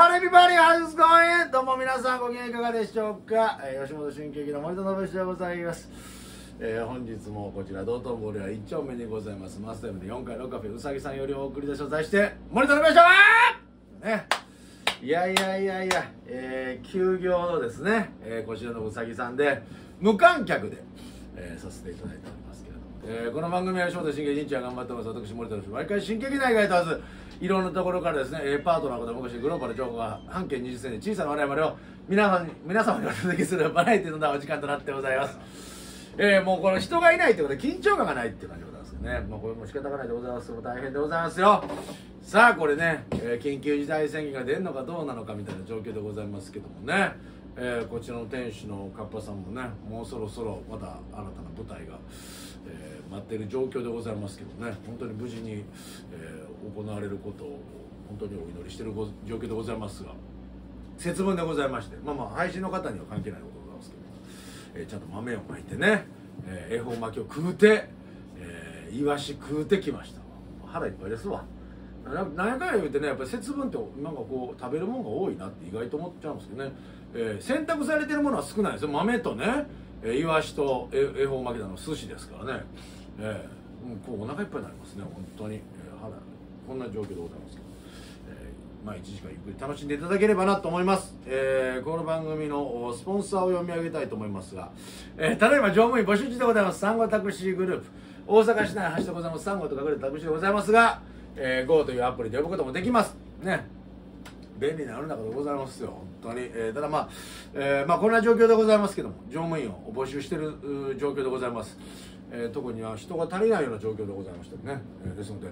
Everybody, how's going? どうも皆さんご機嫌いかがでしょうか。吉本新喜劇の森田信之でございます。本日もこちら道頓堀は1丁目にございますマスタイムで4階のカフェうさぎさんよりお送り出しを題して森田信之でしたね。いや、休業のですね、こちらのうさぎさんで無観客で、させていただいておりますけれども、この番組は吉本新喜劇人ちゃん頑張ってます。私森田です。毎回新喜劇内外問わずいろんなところからですね、パートナーのことも昔グローバル情報が半径20センチ小さな我々を皆様にお届けするバラエティーのなお時間となってございます。もうこの人がいないということで緊張感がないっていう感じでございますね。まあこれも仕方がないでございます。もう大変でございますよ。さあこれね、緊急事態宣言が出るのかどうなのかみたいな状況でございますけどもね、こちらの店主のカッパさんもね、もうそろそろまた新たな舞台が、待っている状況でございますけどね、本当に無事に、行われることを本当にお祈りしている状況でございますが、節分でございまして、まあ配信の方には関係ないことでございますけど、ちゃんと豆をまいてね、恵方巻きを食うて、イワシ食うてきました。腹いっぱいですわ。何回言うてね、やっぱり節分ってなんかこう食べるものが多いなって意外と思っちゃうんですけどね、選択されてるものは少ないですよ。豆とね、イワシと恵方巻きなの寿司ですからね、もうこうお腹いっぱいになりますね本当に、腹こんな状況でございますけど、まあ1時間ゆっくり楽しんでいただければなと思います。この番組のスポンサーを読み上げたいと思いますが、ただいま乗務員募集中でございます。産後タクシーグループ大阪市内発車でございます。産後と隠れたタクシーでございますが、GO というアプリで呼ぶこともできますね。便利な世の中でございますよ本当に。ただまあ、まあこんな状況でございますけども、乗務員を募集している状況でございます。特には人が足りないような状況でございましたね、ですので、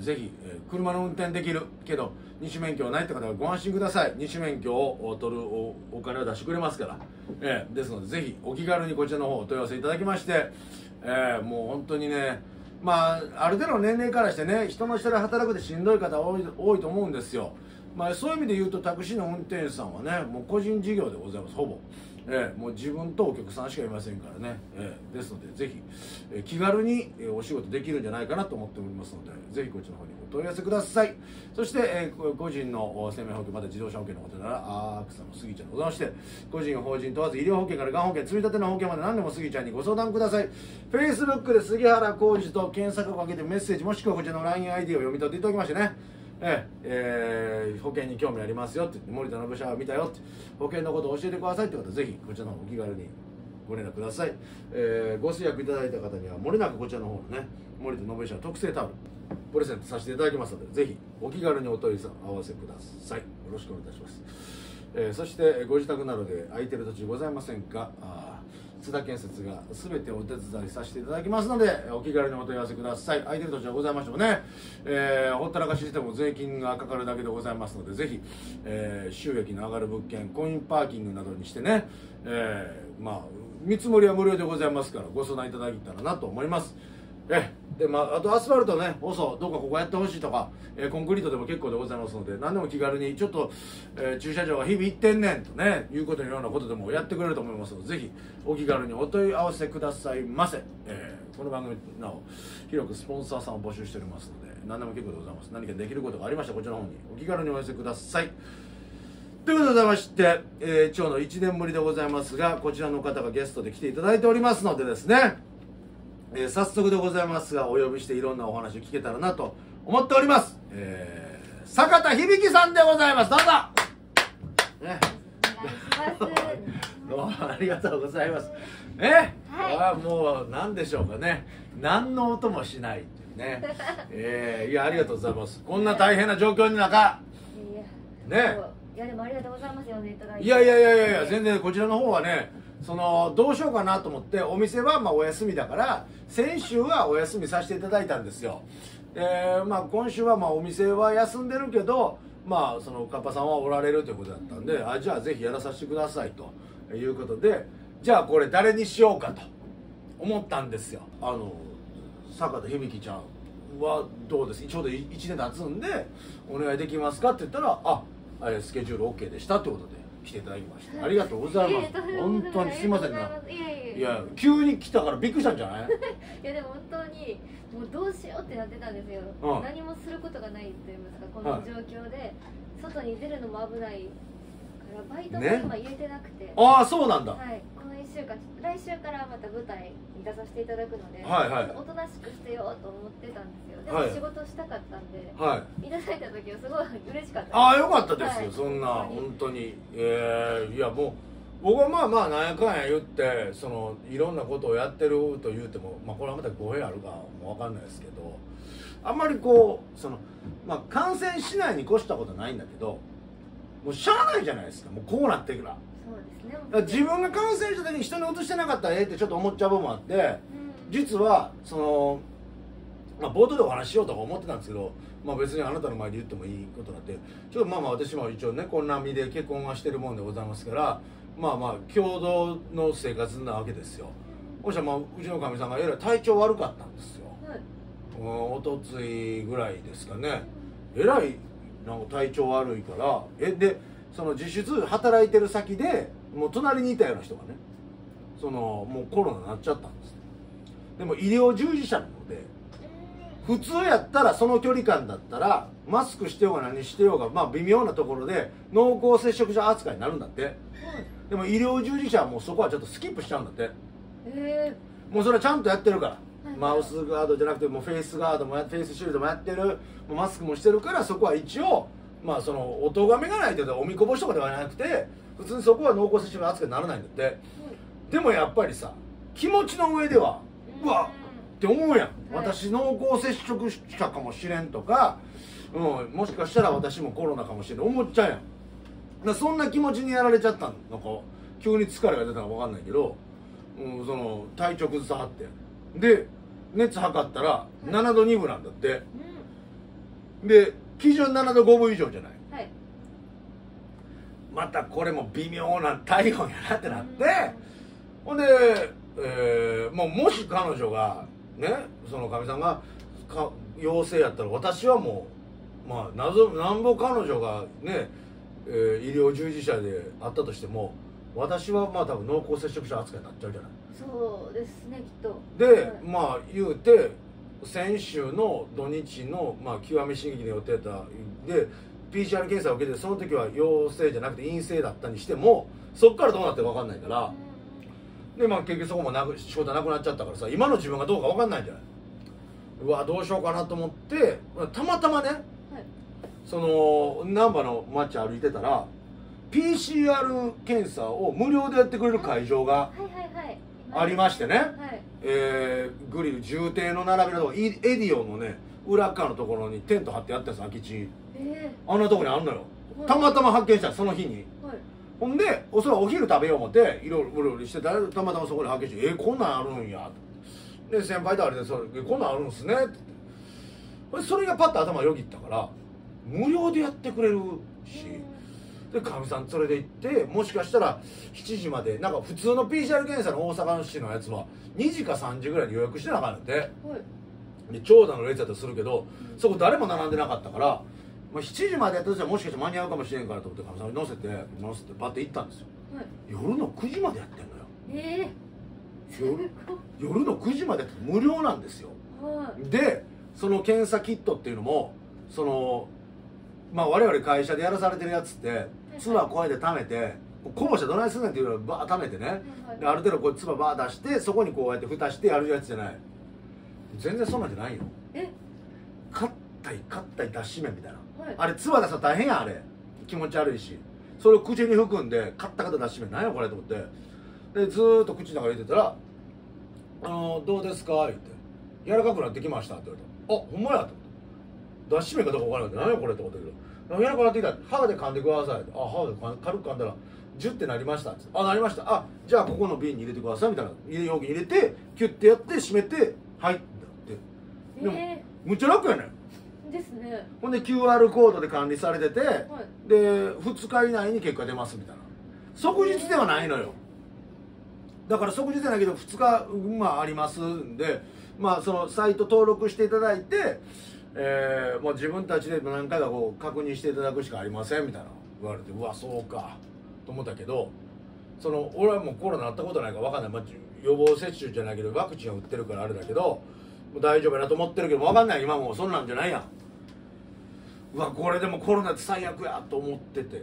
ぜひ、車の運転できるけど二種免許はないって方はご安心ください。二種免許を取る お金を出してくれますから、ですのでぜひお気軽にこちらの方お問い合わせいただきまして、もう本当にね、まあある程度の年齢からしてね、人の下で働くでしんどい方多いと思うんですよ。まあそういう意味で言うとタクシーの運転手さんはね、もう個人事業でございますほぼ、もう自分とお客さんしかいませんからね、ですのでぜひ、気軽にお仕事できるんじゃないかなと思っておりますので、ぜひこっちの方にお問い合わせください。そして、個人の生命保険また自動車保険のことならアクサのスギちゃんでございまして、個人法人問わず医療保険からがん保険積み立ての保険まで何でもスギちゃんにご相談ください。 Facebook で杉原浩二と検索をかけてメッセージもしくはこちらの LINEID を読み取っていただきましてね、保険に興味ありますよって言って、森田信之は見たよって、保険のことを教えてくださいって方、ぜひこちらの方お気軽にご連絡ください。ご制約いただいた方にはもれなくこちらの方のね、森田信之の特製タオルプレゼントさせていただきますので、ぜひお気軽にお問い合わせください。よろしくお願いいたします。そしてご自宅などで空いてる土地ございませんか、津田建設が全てお手伝いさせていただきますので、お気軽にお問い合わせください。空いてる土地はございましてもね、ほったらかししても税金がかかるだけでございますので、ぜひ、収益の上がる物件、コインパーキングなどにしてね、まあ見積もりは無料でございますからご相談いただけたらなと思います。でまあ、あとアスファルトね、細どうかここやってほしいとか、コンクリートでも結構でございますので、何でも気軽にちょっと、駐車場が日々行ってんねんとねいうことのようなことでもやってくれると思いますので、ぜひお気軽にお問い合わせくださいませ。この番組なお広くスポンサーさんを募集しておりますので、何でも結構でございます。何かできることがありましたらこちらの方にお気軽にお寄せください。ということでございまして、今日の1年ぶりでございますが、こちらの方がゲストで来ていただいておりますのでですね、早速でございますがお呼びしていろんなお話を聞けたらなと思っております。坂田響さんでございます。どうぞ、ね、お願いします。どうもありがとうございます。はい、もう何でしょうかね、何の音もしないっていうねいやありがとうございます。こんな大変な状況の中ね、いやでもありがとうございますよね、いただいて。いや全然こちらの方はね、そのどうしようかなと思って、お店はまあお休みだから先週はお休みさせていただいたんですよ。まあ今週はまあお店は休んでるけど、まあそのカッパさんはおられるということだったんで、じゃあぜひやらさせてくださいということで、じゃあこれ誰にしようかと思ったんですよ。坂田響ちゃんはどうです、ちょうど1年経つんでお願いできますかって言ったら、スケジュール OK でしたってことで来ていただきました。ありがとうございます。本当にすいませんな。いや急に来たからびっくりしたんじゃないいやでも本当にもうどうしようってなってたんですよ、何もすることがないといいますか、この状況で、外に出るのも危ないからバイトも今入れてなくて、ね、ああそうなんだ、はい、この1週間、来週からまた舞台に出させていただくので、はいはい、おとなしくしてようと思ってたんですよ。でも仕事したかったんで、はい、いただいた時はすごい嬉しかったです。ああよかったですよ、はい、そんな本当にいやもう僕はまあまあなんやかんや言ってそのいろんなことをやってると言うても、まあ、これはまた語弊あるかもわかんないですけど、あんまりこうその、まあ、感染しないに越したことはないんだけど、もうしゃあないじゃないですか、もうこうなってくら。そうですね、だから自分が感染した時に人に落としてなかったらええってちょっと思っちゃう部分もあって、うん、実はその、まあ、冒頭でお話ししようとか思ってたんですけど、まあ別にあなたの前で言ってもいいことなんで、ちょっとまあまあ私も一応ねこんな身で結婚はしてるもんでございますから、まあまあ共同の生活なわけですよ。そしたらまあうちのかみさんがえらい体調悪かったんですよ、うん、おとついぐらいですかね、えらいなんか体調悪いから、でその実質働いてる先でもう隣にいたような人がね、そのもうコロナになっちゃったんです。でも医療従事者なので普通やったらその距離感だったらマスクしてようが何してようが、まあ微妙なところで濃厚接触者扱いになるんだって。でも医療従事者はもうそこはちょっとスキップしちゃうんだって。もうそれはちゃんとやってるから、マウスガードじゃなくてもうフェイスガードもフェイスシールドもやってる、もうマスクもしてるから、そこは一応まあそのお咎めがないというかお見こぼしとかではなくて、普通にそこは濃厚接触者扱いにならないんだって。でもやっぱりさ気持ちの上ではうわっって思うやん、私濃厚接触者かもしれんとか、うん、もしかしたら私もコロナかもしれんと思っちゃうやん。だそんな気持ちにやられちゃったのか急に疲れが出たのか分かんないけど、うん、その体調崩さはってで熱測ったら7度2分なんだって、うん、で基準7度5分以上じゃない、はい、またこれも微妙な体温やなってなって、うん、ほんで、もし彼女がね、そのかみさんが陽性やったら私はもう、まあ、なんぼ彼女がね、医療従事者であったとしても私はまあ多分濃厚接触者扱いになっちゃうじゃない。そうですね、きっと。で、はい、まあ言うて先週の土日の、まあ、極め刺激の予定だで PCR 検査を受けて、その時は陽性じゃなくて陰性だったにしてもそっからどうなってるか分かんないから。うんでまあ、結局そこも仕事なくなっちゃったからさ、今の自分がどうか分かんないんじゃない。うわどうしようかなと思って、たまたまね、はい、その難波の街歩いてたら PCR 検査を無料でやってくれる会場がありましてね、グリル重低の並びのところエディオンのね裏側のところにテント張ってやったんです、空き地、あんなとこにあんのよ、はい、たまたま発見したその日に。はい、ほんでおそらくお昼食べよう思っていろいろブルブルしてたまたまそこで発見して「こんなんあるんや」で先輩とあれで「それこんなんあるんすね」ってそれがパッと頭よぎったから、無料でやってくれるし、でかみさん連れて行って、もしかしたら7時までなんか普通の PCR 検査の大阪市のやつは2時か3時ぐらいに予約してなかったんで、長蛇の列だとするけどそこ誰も並んでなかったから。まあ7時までやったとしたらもしかしたら間に合うかもしれんからと思ってかみさんに乗せてバッて行ったんですよ、はい、夜の9時までやってんのよ。夜の9時までやって無料なんですよ、はい、でその検査キットっていうのもそのまあ我々会社でやらされてるやつって唾をこうやって溜めてこぼしてどないすんねんっていうのをバー溜めてね、はい、である程度こう唾バー出してそこにこうやって蓋してやるやつじゃない。全然そんなんじゃないよ。硬い脱脂麺みたいな、はい、あれ唾出すの大変やん、あれ気持ち悪いし、それを口に含んでカッタカタ脱脂麺なんやこれと思って、でずーっと口の中入れてたら「どうですか?」言って「柔らかくなってきました」って言われた。あ、ほんまや」と思って、脱脂麺かどうか分からないって何やこれって思ったけど、柔らかくなってきた、歯で噛んでくださいって、あ歯で軽く噛んだらジュッてなりましたって、あなりました、あじゃあここの瓶に入れてくださいみたいな、容器に入れてキュッてやって閉めて入ってでも、むっちゃ楽やねんですね。ほんで QR コードで管理されてて、はい、で2日以内に結果出ますみたいな、即日ではないのよ。だから即日じゃないけど2日、まあ、ありますんで、まあ、そのサイト登録していただいて、もう自分たちで何回かこう確認していただくしかありませんみたいな言われて、うわそうかと思ったけど、その俺はもうコロナなったことないから分かんない、まあ、予防接種じゃないけどワクチンを打ってるからあれだけどもう大丈夫やなと思ってるけど分かんない、今もうそんなんじゃないやん。うわこれでもコロナって最悪やと思ってて、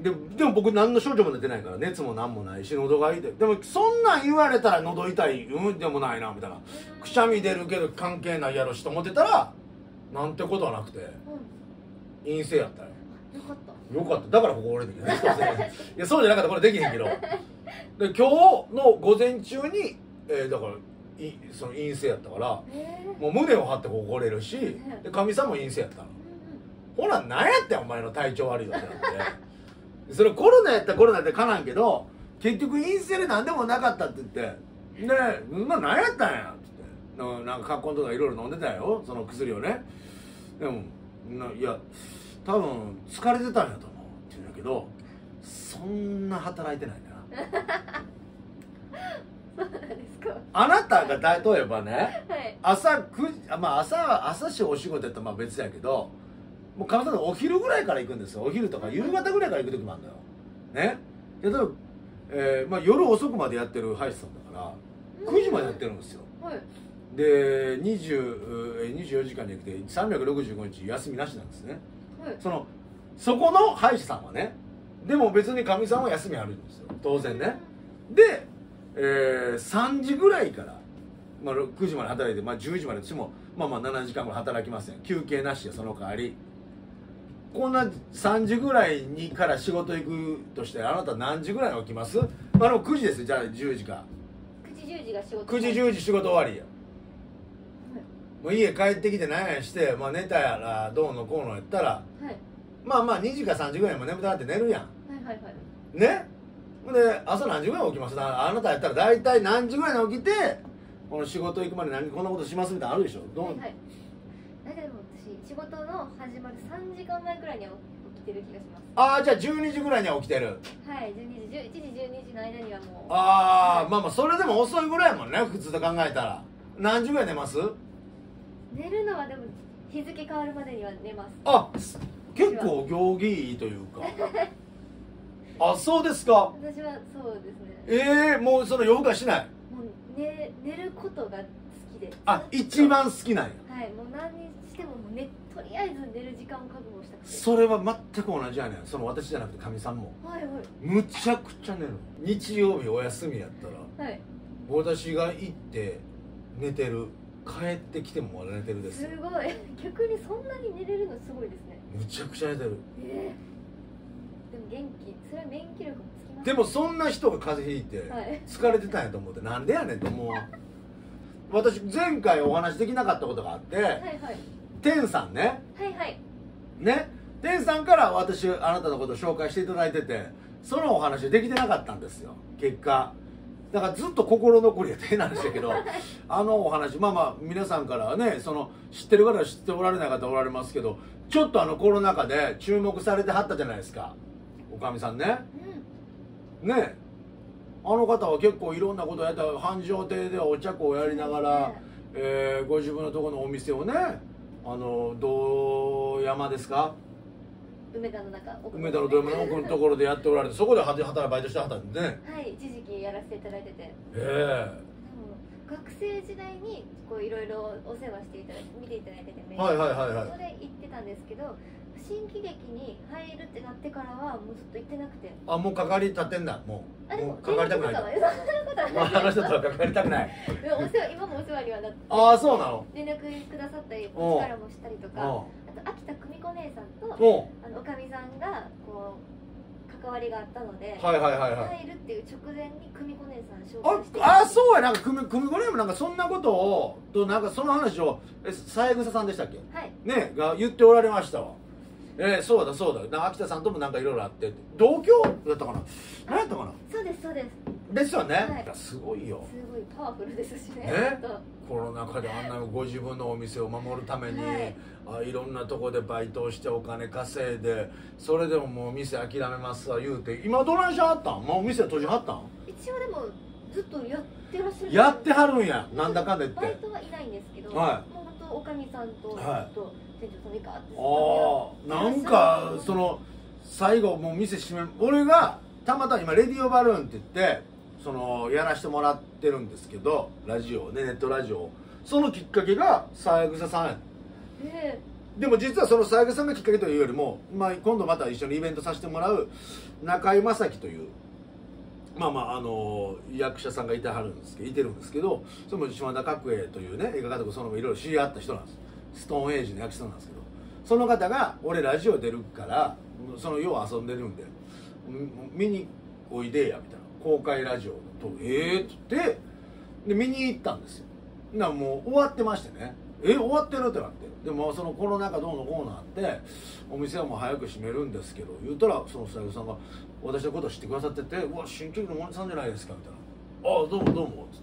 でも僕何の症状も出てないから熱も何もないし喉が痛い。でもそんなん言われたら喉痛いうんでもないなみたいな、くしゃみ出るけど関係ないやろしと思ってたらなんてことはなくて、うん、陰性やったよ。よかったよかった。だからここ俺できないいやそうじゃなかったこれできへんけどで今日の午前中に、だからその陰性やったから、もう胸を張ってここ来れるし、でかみさんも陰性やったの、ほら何やってんお前の体調悪いわってなってそれコロナやったらコロナってかなんけど結局陰性で何でもなかったって言ってで「まあ何やったんや」って言ってなんかカッコンとかいろいろ飲んでたよその薬をね。でもいや多分疲れてたんやと思うって言うんだけどそんな働いてないんだなそうなんですか。あなたが例えばね、はい、朝お仕事やったらまあ別やけど、もうかみさんお昼ぐらいから行くんですよ。お昼とか夕方ぐらいから行く時もあるんだよね。例えば、まあ、夜遅くまでやってる歯医者さんだから9時までやってるんですよ、はい、で24時間じゃなくて365日休みなしなんですね、はい、そこの歯医者さんはね。でも別にかみさんは休みあるんですよ当然ね。で、3時ぐらいから、まあ、9時まで働いて、まあ、10時まで私もまあまあ7時間ぐらい働きません、休憩なしで。その代わりこんな3時ぐらいにから仕事行くとしてあなた何時ぐらいに起きます？9時ですよ。じゃあ10時か9時10時が仕事、9時10時仕事終わりや、もう家帰ってきて何やして、まあ、寝たやらどうのこうのやったら、はい、まあまあ2時か3時ぐらいも眠たなって寝るやん、はいはいはいね。で朝何時ぐらい起きます？あなたやったら大体何時ぐらいに起きてこの仕事行くまで何こんなことしますみたいなのあるでしょ。どう、はい、だけど私仕事の始まる3時間前ぐらいには起きてる気がします。ああじゃあ12時ぐらいには起きてる。はい11時12時の間にはもうああ、はい、まあまあそれでも遅いぐらいやもんね普通と考えたら。何時ぐらい寝ます？寝るのはでも日付変わるまでには寝ます。あ結構行儀いいというかあそうですか。私はそうですね。もうその夜更かしない、寝ることが好きで。あ一番好きなんや。はいもう何にしてもとりあえず寝る時間を覚悟したくて。それは全く同じやねん。その私じゃなくてかみさんも、はいはい、むちゃくちゃ寝る。日曜日お休みやったら、はい、私が行って寝てる、帰ってきても寝てるです。すごい逆にそんなに寝れるのすごいですね。むちゃくちゃ寝てる。でも元気、それは免疫力もつきます。でもそんな人が風邪ひいて疲れてたんやと思って、はい、なんでやねんと思う私前回お話できなかったことがあって、はいはい、てんさんね、はいはいね、てんさんから私あなたのことを紹介していただいてて、そのお話できてなかったんですよ結果。だからずっと心残りやてんなんでしたけどあのお話まあまあ皆さんからね、その知ってる方は知っておられない方おられますけど、ちょっとコロナ禍で注目されてはったじゃないですかおかみさんね、うん、ねあの方は結構いろんなことをやった。繁盛亭ではお茶子をやりながら、ご自分のところのお店をね、堂山ですか、梅田の堂山の奥のところでやっておられてそこでバイトしてはったんでね、はい一時期やらせていただいてて、学生時代にこういろいろお世話していただいて見ていただいてて、はいはいはいはい、それ行ってたんですけど新喜劇に入るってなってからはもうずっと行ってなくて。あもうかかりたてんだ。もうかかりたくない。話だったらかかりたくない今もお世話にはなって。ああそうなの。連絡くださったりお力もしたりとか、あと秋田久美子姉さんとおかみさんがこう関わりがあったので入るっていう直前に久美子姉さん紹介して。あそうや、なんか久美子姉もなんかそんなことをなんかその話を三枝さんでしたっけねが言っておられましたわ。そうだそうだ、秋田さんともなんかいろいろあって同居だったかな、何やったかな。そうですそうですですよね、はい、すごいよ、すごいパワフルですしねコロナ禍であんなご自分のお店を守るために、はい、いろんなとこでバイトをしてお金稼いで、それでももう店諦めますわ言うて今どないしはったん、もう店閉じはったん。一応でもずっとやってらっしゃる。やってはるんや、なんだかんだ言って。バイトはいないんですけど、はい、もう本当おかみさんとずっと店長さんいかって。ああなんかその最後もう店閉め、俺がたまたま今レディオバルーンって言ってそのやらしてもらってるんですけどラジオね、ネットラジオ。そのきっかけが三枝さんでも実はその三枝さんがきっかけというよりも、まあ、今度また一緒にイベントさせてもらう中井正樹という、まあまあ役者さんがいてはるんですけど、いてるんですけど、それも島田角栄というね、映画監督、そのもいろいろ知り合った人なんです。ストーンエイジの役者なんですけど、その方が俺ラジオ出るからそのよう遊んでるんで見においでやみたいな、公開ラジオとええー、って言ってで見に行ったんですよ。なもう終わってましてね、終わってるってなって、でもそのコロナ禍どうのこうなってお店はもう早く閉めるんですけど言ったら、そのスタイルさんが私のことを知ってくださってて「うわ新喜劇のモネさんじゃないですか」みたいな「ああどうもどうも」っつ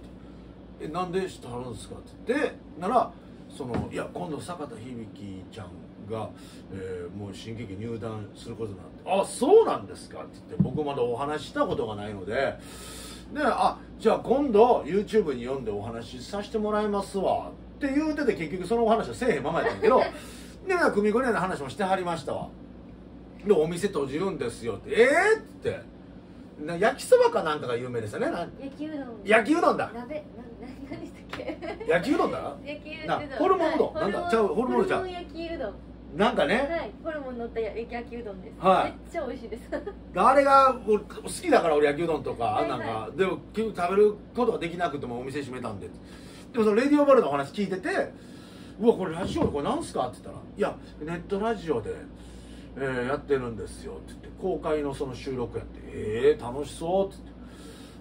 って「なんで知ってはるんですか」って言ってならその「いや今度坂田響ちゃんが、もう新喜劇入団することになって」「あそうなんですか」って言って僕まだお話したことがないので。で、あじゃあ今度 YouTube に読んでお話しさせてもらいますわって言うてて、結局そのお話はせえへんままやったんやけどで久美子姉の話もしてはりましたわ。でお店閉じるんですよって、って焼きそばかなんかが有名ですよね。焼きうどん、焼きうどんだ、鍋何でしたっけ、焼きうどんだ、焼きうどん、ホルモンうどん、なんだちゃう、ホルモンちゃう、ホルモン焼きうどんなんかね、はい、ホルモン乗った焼きうどんです、はい、めっちゃ美味しいです。あれが好きだから俺焼きうどんとかあんなんか、はいはい、でも結局食べることができなくてもお店閉めたんで、でもそのレディオバルのお話聞いてて「うわこれラジオこれなんすか?」って言ったら「いやネットラジオで、やってるんですよ」って言って公開のその収録やって「楽しそう」って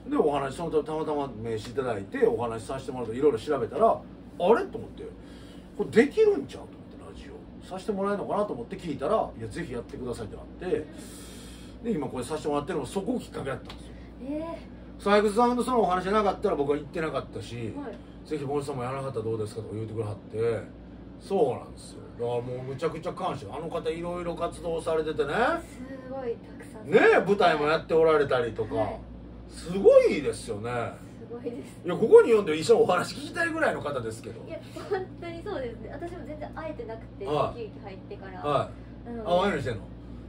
言って、でお話そのたまたま名刺いただいてお話しさせてもらっていろいろ調べたら「あれ?」と思って「これできるんちゃう?」させてもらえるのかなと思って聞いたら「いやぜひやってください」ってなって、で今これさせてもらってるのもそこをきっかけだったんですよ。三枝さんのそのお話じゃなかったら僕は行ってなかったし「ぜひ森さんもやらなかったらどうですか?」とか言うてくれはって、そうなんですよ。だからもうむちゃくちゃ感謝、あの方いろいろ活動されててね、すごいたくさんねえ舞台もやっておられたりとか、はい、すごいですよね。いやここに読んで一緒にお話聞きたいぐらいの方ですけど、いや本当にそうですね。私も全然会えてなくて、新喜劇入ってから、ああ会えるようにしてんの、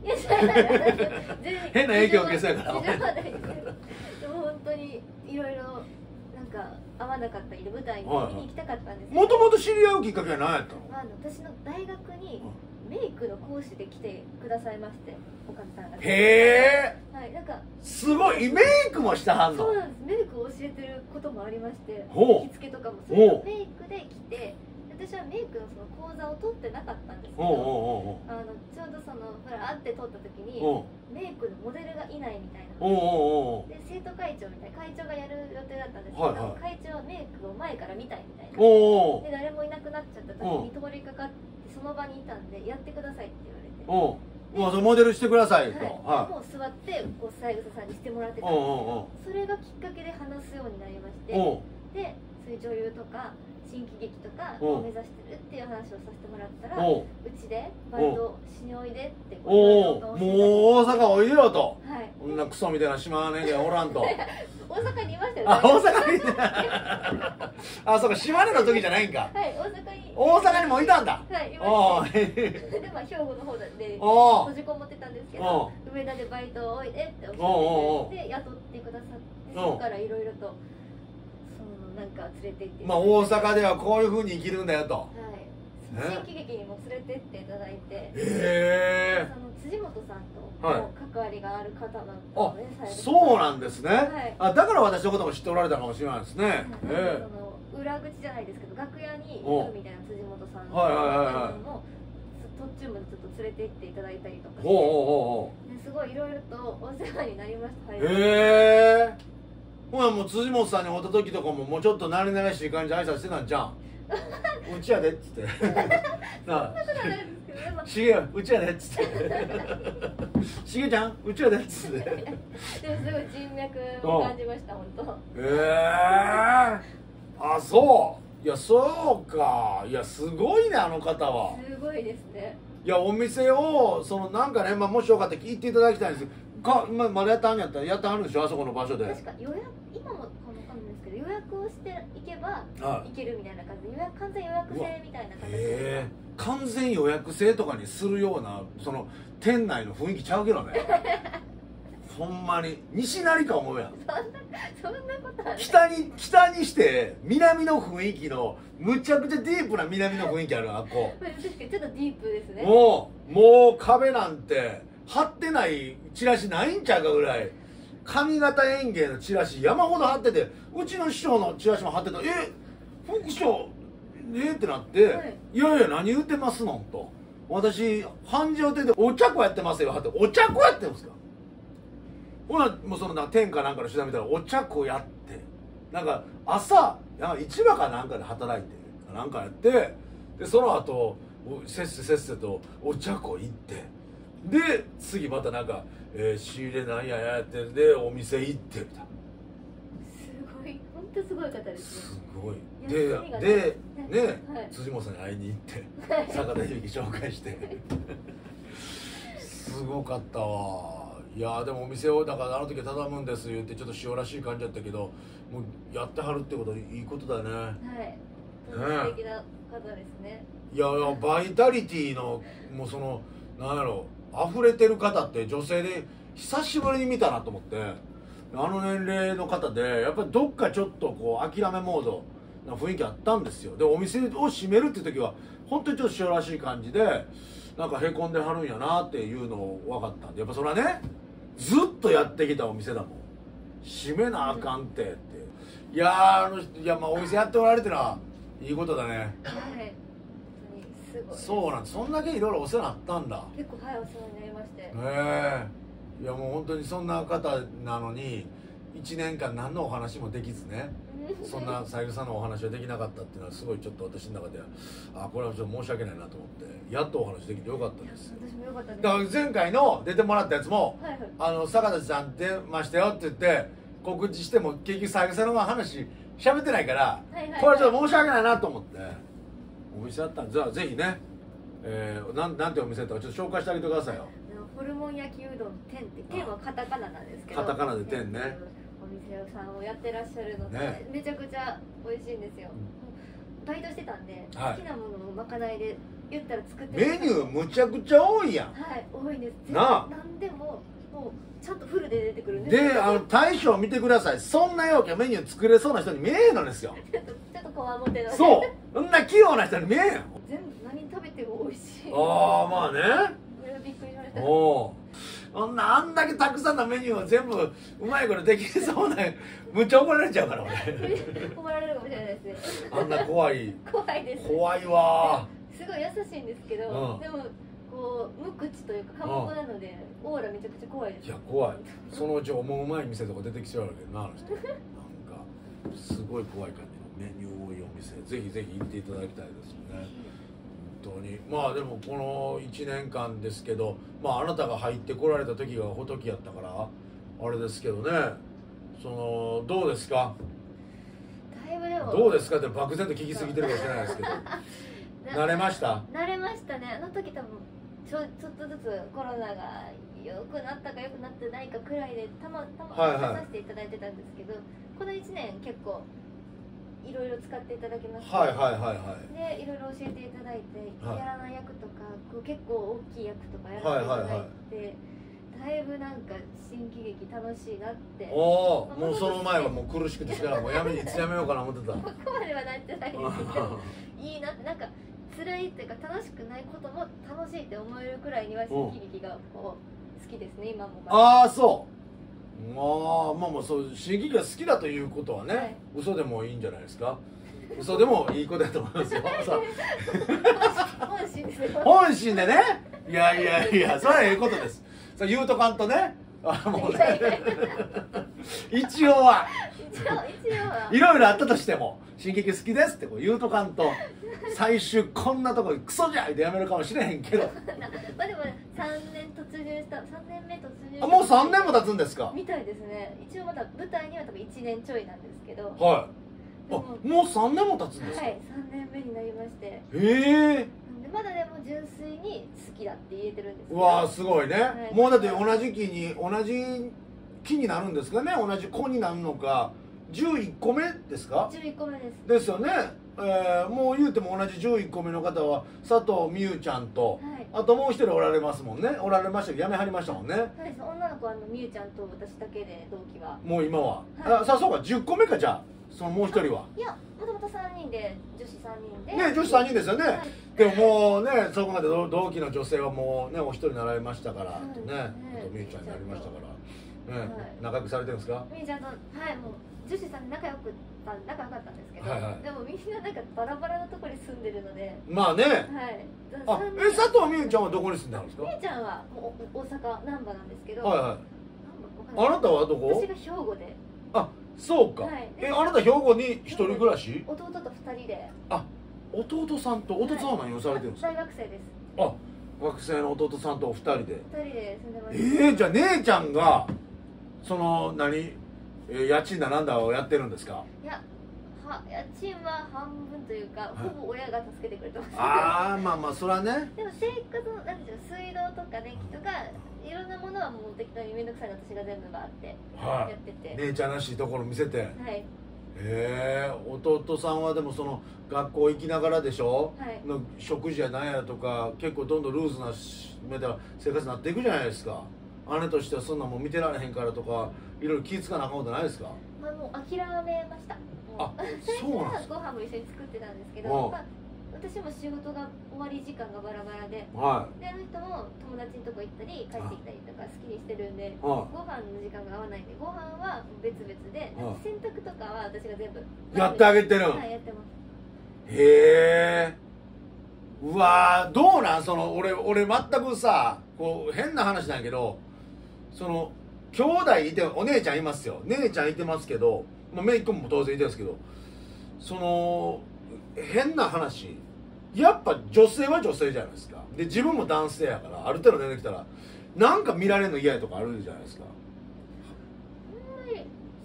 いや変な影響を受けそうやからでも本当にいろいろなんか会わなかったりで舞台に行きたかったんです。もともと知り合うきっかけは何やったの？私の大学にメイクの講師で来てくださいまして、おかみさんが。へえ、はい、なんかすごいメイクもしてはんの。そうなんです、メイクを教えてることもありまして、行きつけとかもそれをメイクで来て、私はメイクのその講座を取ってなかったんですけど、ちょうどそのほら会って取った時にメイクのモデルがいないみたいなで、生徒会長みたいな会長がやる予定だったんですけど、はい、はい、会長はメイクを前から見たいみたいなで、誰もいなくなっちゃった時に通りかかって、その場にいたんで「やってください」って言われて、モデルしてくださいと、もう座って三枝さんにしてもらってたんですけど、それがきっかけで話すようになりまして、でそういう女優とか新喜劇とかを目指してるっていう話をさせてもらったら、うちでバイトしにおいでって、もう大阪おいでよと、こんなクソみたいな島根県おらんと。大阪にいましたよ。あ、大阪に。あ、そうか、島根の時じゃないんか。はい、大阪に。大阪にもいたんだ。はい、いました。で、まあ兵庫の方で閉じこもってたんですけど、梅田でバイトおいでっておっしゃって、で雇ってくださって、そこからいろいろとそのなんか連れて行って。まあ大阪ではこういう風に生きるんだよと。はい。新喜劇にも連れてっていただいて。へえ。辻本さんと。関わりがある方なんですね。そうなんですね。あ、だから私のことも知っておられたかもしれないですね。裏口じゃないですけど、楽屋に行くみたいな辻本さんの途中までちょっと連れて行っていただいたりとかして、すごいいろいろとお世話になりました。へえ。ほらもう辻本さんに会った時とかももうちょっと慣れ慣れしい感じで挨拶してたんじゃん。うちやでっつって。しげうちやでっつって「しげちゃんうちやで」っつってでもすごい人脈を感じました。本当。あ、そう、いやそうか、いやすごいね、あの方はすごいですね。いやお店をそのなんかね、まあ、もしよかったら聞いていただきたいんですか、まだやってはんやったらやってはるんでしょ、あそこの場所で。確か予約今も予約をしていけば行けるみたいな感じで、完全予約制みたいな感じで、完全予約制とかにするようなその店内の雰囲気ちゃうけどねほんまに西成か思うやん。そんなことある。北にして南の雰囲気のむちゃくちゃディープな南の雰囲気ある。あっこ確かにちょっとディープですね。もう壁なんて貼ってないチラシないんちゃうかぐらい、上方園芸のチラシ山ほど貼ってて、うちの師匠のチラシも貼ってた。副師匠ってなって、はい、いやいや何言うてますのんと、私繁盛亭でお茶子やってますよ貼って。お茶子やってるんですか。ほなもうその天下なんかの取材見たらお茶子やって、なんか朝市場かなんかで働いてなんかやって、でその後せっせとお茶子行って、で次またなんか、仕入れなんややってんでお店行ってみたいな。すごい、本当すごい方ですね。すごい。でね、はい、辻本さんに会いに行って、はい、坂田裕樹紹介して、すごかったわ。いやでもお店をだからあの時畳むんです言ってちょっと塩らしい感じだったけど、もうやってはるってこといいことだね。はい、素敵な方ですね。いやバイタリティのもうそのなんやろ溢れてる方って女性で久しぶりに見たなと思って、あの年齢の方でやっぱりどっかちょっとこう諦めモードな雰囲気あったんですよ。でお店を閉めるって時は本当にちょっと塩らしい感じでなんかへこんではるんやなっていうのを分かったんで、やっぱそれはねずっとやってきたお店だもん、閉めなあかんっていやまあお店やっておられてのはいいことだね。はいすごい。そうなんです。そんだけいろいろお世話になったんだ。結構はいお世話になりまして、いやもう本当にそんな方なのに1年間何のお話もできずねそんな三枝さんのお話はできなかったっていうのはすごいちょっと私の中ではこれはちょっと申し訳ないなと思ってやっとお話できてよかったんですよ。私もよかったです。だから前回の出てもらったやつも「はいはい、坂田さん出ましたよ」って言って告知しても結局三枝さんの話しゃべってないからこれはちょっと申し訳ないなと思ってお店だったんで、じゃあぜひね、なんてお店とかちょっと紹介してあげてくださいよ。ホルモン焼きうどん天って天はカタカナなんですけど、カタカナで天ねお店さんをやってらっしゃるので、ね、めちゃくちゃ美味しいんですよ。バイトしてたんで、はい、好きなものをまかないで言ったら作ってメニューむちゃくちゃ多いやん。はい多いんです。な何でももうちゃんとフルで出てくるんですで大将見てください。そんなようけメニュー作れそうな人に見えんのですよちょっとこわもてのそうそんな器用な人に見えんよ。全部何食べても美味しい。ああまあねびっくりしました。おあんだけたくさんのメニューを全部うまいことできそうなむっちゃ怒られちゃうから俺怒られるかもしれないですね。あんな怖い怖いです怖いわ。すごい優しいんですけど、うん、でもこう無口というか寡黙なので、うん、オーラめちゃくちゃ怖いです。いや怖い。そのうち思うまい店とか出てきちゃうけどなあの人なんかすごい怖い感じのメニュー多いお店ぜひぜひ行っていただきたいですよね。本当にまあでもこの1年間ですけど、まあ、あなたが入ってこられた時が仏やったからあれですけどね、そのどうですかどうですかって漠然と聞きすぎてるかもしれないですけど慣れました。慣れましたね。あの時多分ちょっとずつコロナが良くなったか良くなってないかくらいでたま出させていただいてたんですけど、この1年結構いろいろ使っていただきました。はいはいはいはい。でいろいろ教えていただいて、はい、やらない役とか結構大きい役とかやらせていただいて、だいぶなんか新喜劇楽しいなって。おお、まあ、もうその前はもう苦しくてしからもういつやめようかな思ってた。ここまではなってないですけどいいなってなんか辛いっていうか楽しくないことも楽しいって思えるくらいには新喜劇がこう好きですね今も。ああそう。まあそう新喜劇が好きだということはね、はい、嘘でもいいんじゃないですか。嘘でもいいことだと思いますよ本心でね。いやいやいやそれはええことです。それ言うとかんとねもうね一応は いろいろあったとしても新喜劇好きですってこう言うとかんと最終こんなとこでクソじゃいってやめるかもしれへんけどまあでもね3年目突入した。もう3年も経つんですかみたいですね。一応まだ舞台には多分1年ちょいなんですけど、はいもう3年も経つんですか。はい3年目になりまして、へえまだでも純粋に好きだって言えてるんですけど。うわーすごいね、はい、もうだって同じ木になるんですかね。同じ子になるのか11個目ですか。11個目ですよね。もう言うても同じ11個目の方は佐藤美優ちゃんと、はい、あともう一人おられますもんね。おられましたけどやめはりましたもんね。そうです。女の子は美優ちゃんと私だけで同期はもう今は、はい、あさあそうか10個目か。じゃあそのもう一人は、いやもともと3人で女子3人でね、女子3人ですよね、はい、でももうねそこまで同期の女性はもうねお一人になられましたから、はい、とね、あと美優ちゃんになりましたから、はい、仲良くされてるんですか？美優ちゃんと、はい、もう女子さん仲良かったんですけど、でもみんななんかバラバラのところに住んでるので、まあね、はい。あ、佐藤美優ちゃんはどこに住んでるんですか？美優ちゃんはもう大阪難波なんですけど、はいはい。あなたはどこ？私が兵庫で。あ、そうか。あなた兵庫に一人暮らし？弟と二人で。あ、弟さんと弟さんは何をされてるんですか？大学生です。あ、学生の弟さんとお二人で。二人で住んでます。じゃあ姉ちゃんがその何？家賃だなんだをやってるんですか？いや、家賃は半分というか、ほぼ親が助けてくれてます。ああ、まあまあ、それはね。でも生活の、なんていうの、水道とか電気とか、いろんなものはもう適当に面倒くさいの私が全部回って。やってて。姉ちゃんらしいところ見せて。はい。弟さんはでもその学校行きながらでしょ、はい、の食事やなんやとか、結構どんどんルーズな目で生活になっていくじゃないですか。姉としてはそんなもん見てられへんからとかいろいろ気ぃつかなあかんことないですか？まあもう諦めました。あ、そうなんですか。ご飯も一緒に作ってたんですけど、まあ、私も仕事が終わり時間がバラバラで、はい、であの人も友達のとこ行ったり帰ってきたりとか好きにしてるんで、はい、ご飯の時間が合わないんでご飯は別々で、はい、洗濯とかは私が全部やってあげてる。はい、やってます。へえ、うわー、どうなんその俺全くさ、こう変な話なんやけど、その兄弟いて、お姉ちゃんいますよ、姉ちゃんいてますけど、まあ、姪っ子も当然いてますけど、その変な話、やっぱ女性は女性じゃないですか。で自分も男性やから、ある程度出てきたらなんか見られるの嫌やとかあるじゃないですか。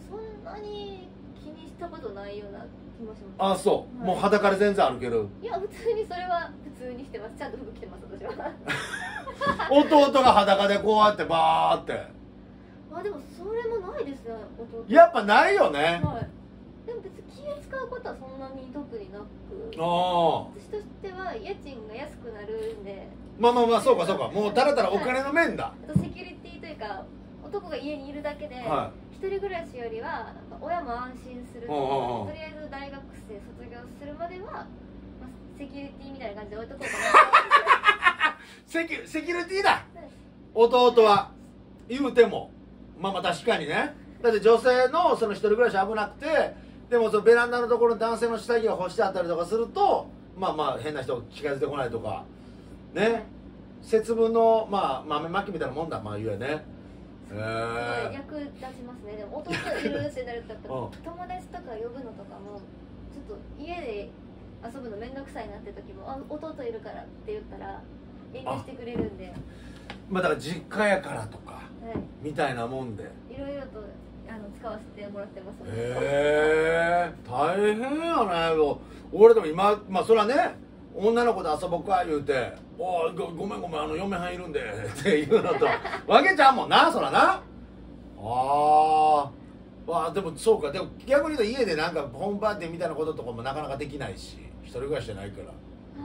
そんなに気にしたことないような気もします。ああ、そう、はい、もう裸で全然歩ける。いや、普通にそれは普通にしてます。ちゃんと服着てます私は。弟が裸でこうやってバーって。あ、でもそれもないですね、弟。やっぱないよね、はい、でも別に気を使うことはそんなに特になく、私としては家賃が安くなるんで、まあまあまあ、そうかそうか、もうたらたらお金の面だ、はい、あとセキュリティというか、男が家にいるだけで、はい、一人暮らしよりは親も安心する。とりあえず大学生卒業するまでは、まあ、セキュリティみたいな感じで置いとこうかな。セキュリティだ、はい、弟は言うてもまあまあ確かにね。だって女性のその一人暮らし危なくて、でもそのベランダのところに男性の下着が干してあったりとかすると、まあまあ変な人近づいてこないとかね、節分のまあ豆まきみたいなもんだ、まあ言うよね。役立ちますね。でも弟がいろいろしてなると友達とか呼ぶのとかもちょっと家で遊ぶの面倒くさいなって時も、あ、弟いるからって言ったら遠慮してくれるんで、まあだから実家やからとかみたいなもんでいろいろと使わせてもらってます。へえ、大変やね。俺でも今、まあそれはね、女の子で遊ぼうか言うて「おい、ごめん嫁はんいるんで」っていうのとわけちゃうもんな、そらな。ああ、でもそうか。でも逆に言うと家でなんかホームパーティーみたいなこととかもなかなかできないし、一人暮らしじゃないから。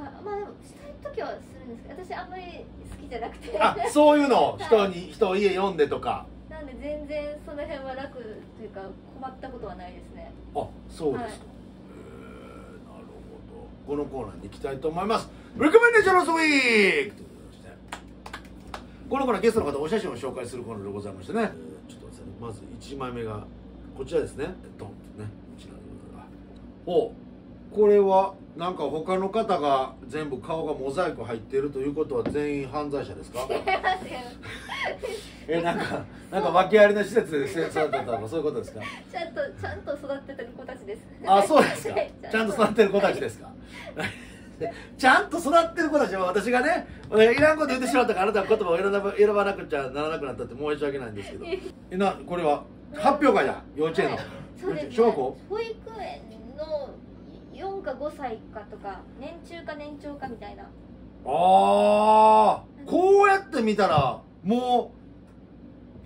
あ、まあでもしたい時はするんですけど、私あんまり好きじゃなくて。あ、そういうの、人を家呼んでとかなんで、全然その辺は楽というか困ったことはないですね。あ、そうですか、はい。このコーナーに行きたいと思います。レコメンデーションのウィークということで、このコーナーゲストの方お写真を紹介するコーナーでございましてね、ちょっとですね、まず1枚目がこちらですね。ドンとね、こちらでございます。お、これはなんか他の方が全部顔がモザイク入っているということは全員犯罪者ですか？違いますよ。なんか訳ありの施設で生徒されてたの、そういうことですか？ちゃんと育ててる子たちです。あ、そうですか。ちゃんと育てる子たちですか。ちゃんと育ってる子たちは、私がねいらんこと言ってしまったからあなたは言葉を選ばなくちゃならなくなったって申し訳ないんですけど、これは発表会だ。幼稚園の、小学校、保育園の4か5歳かとか、年中か年長かみたいな。ああ、こうやって見たらも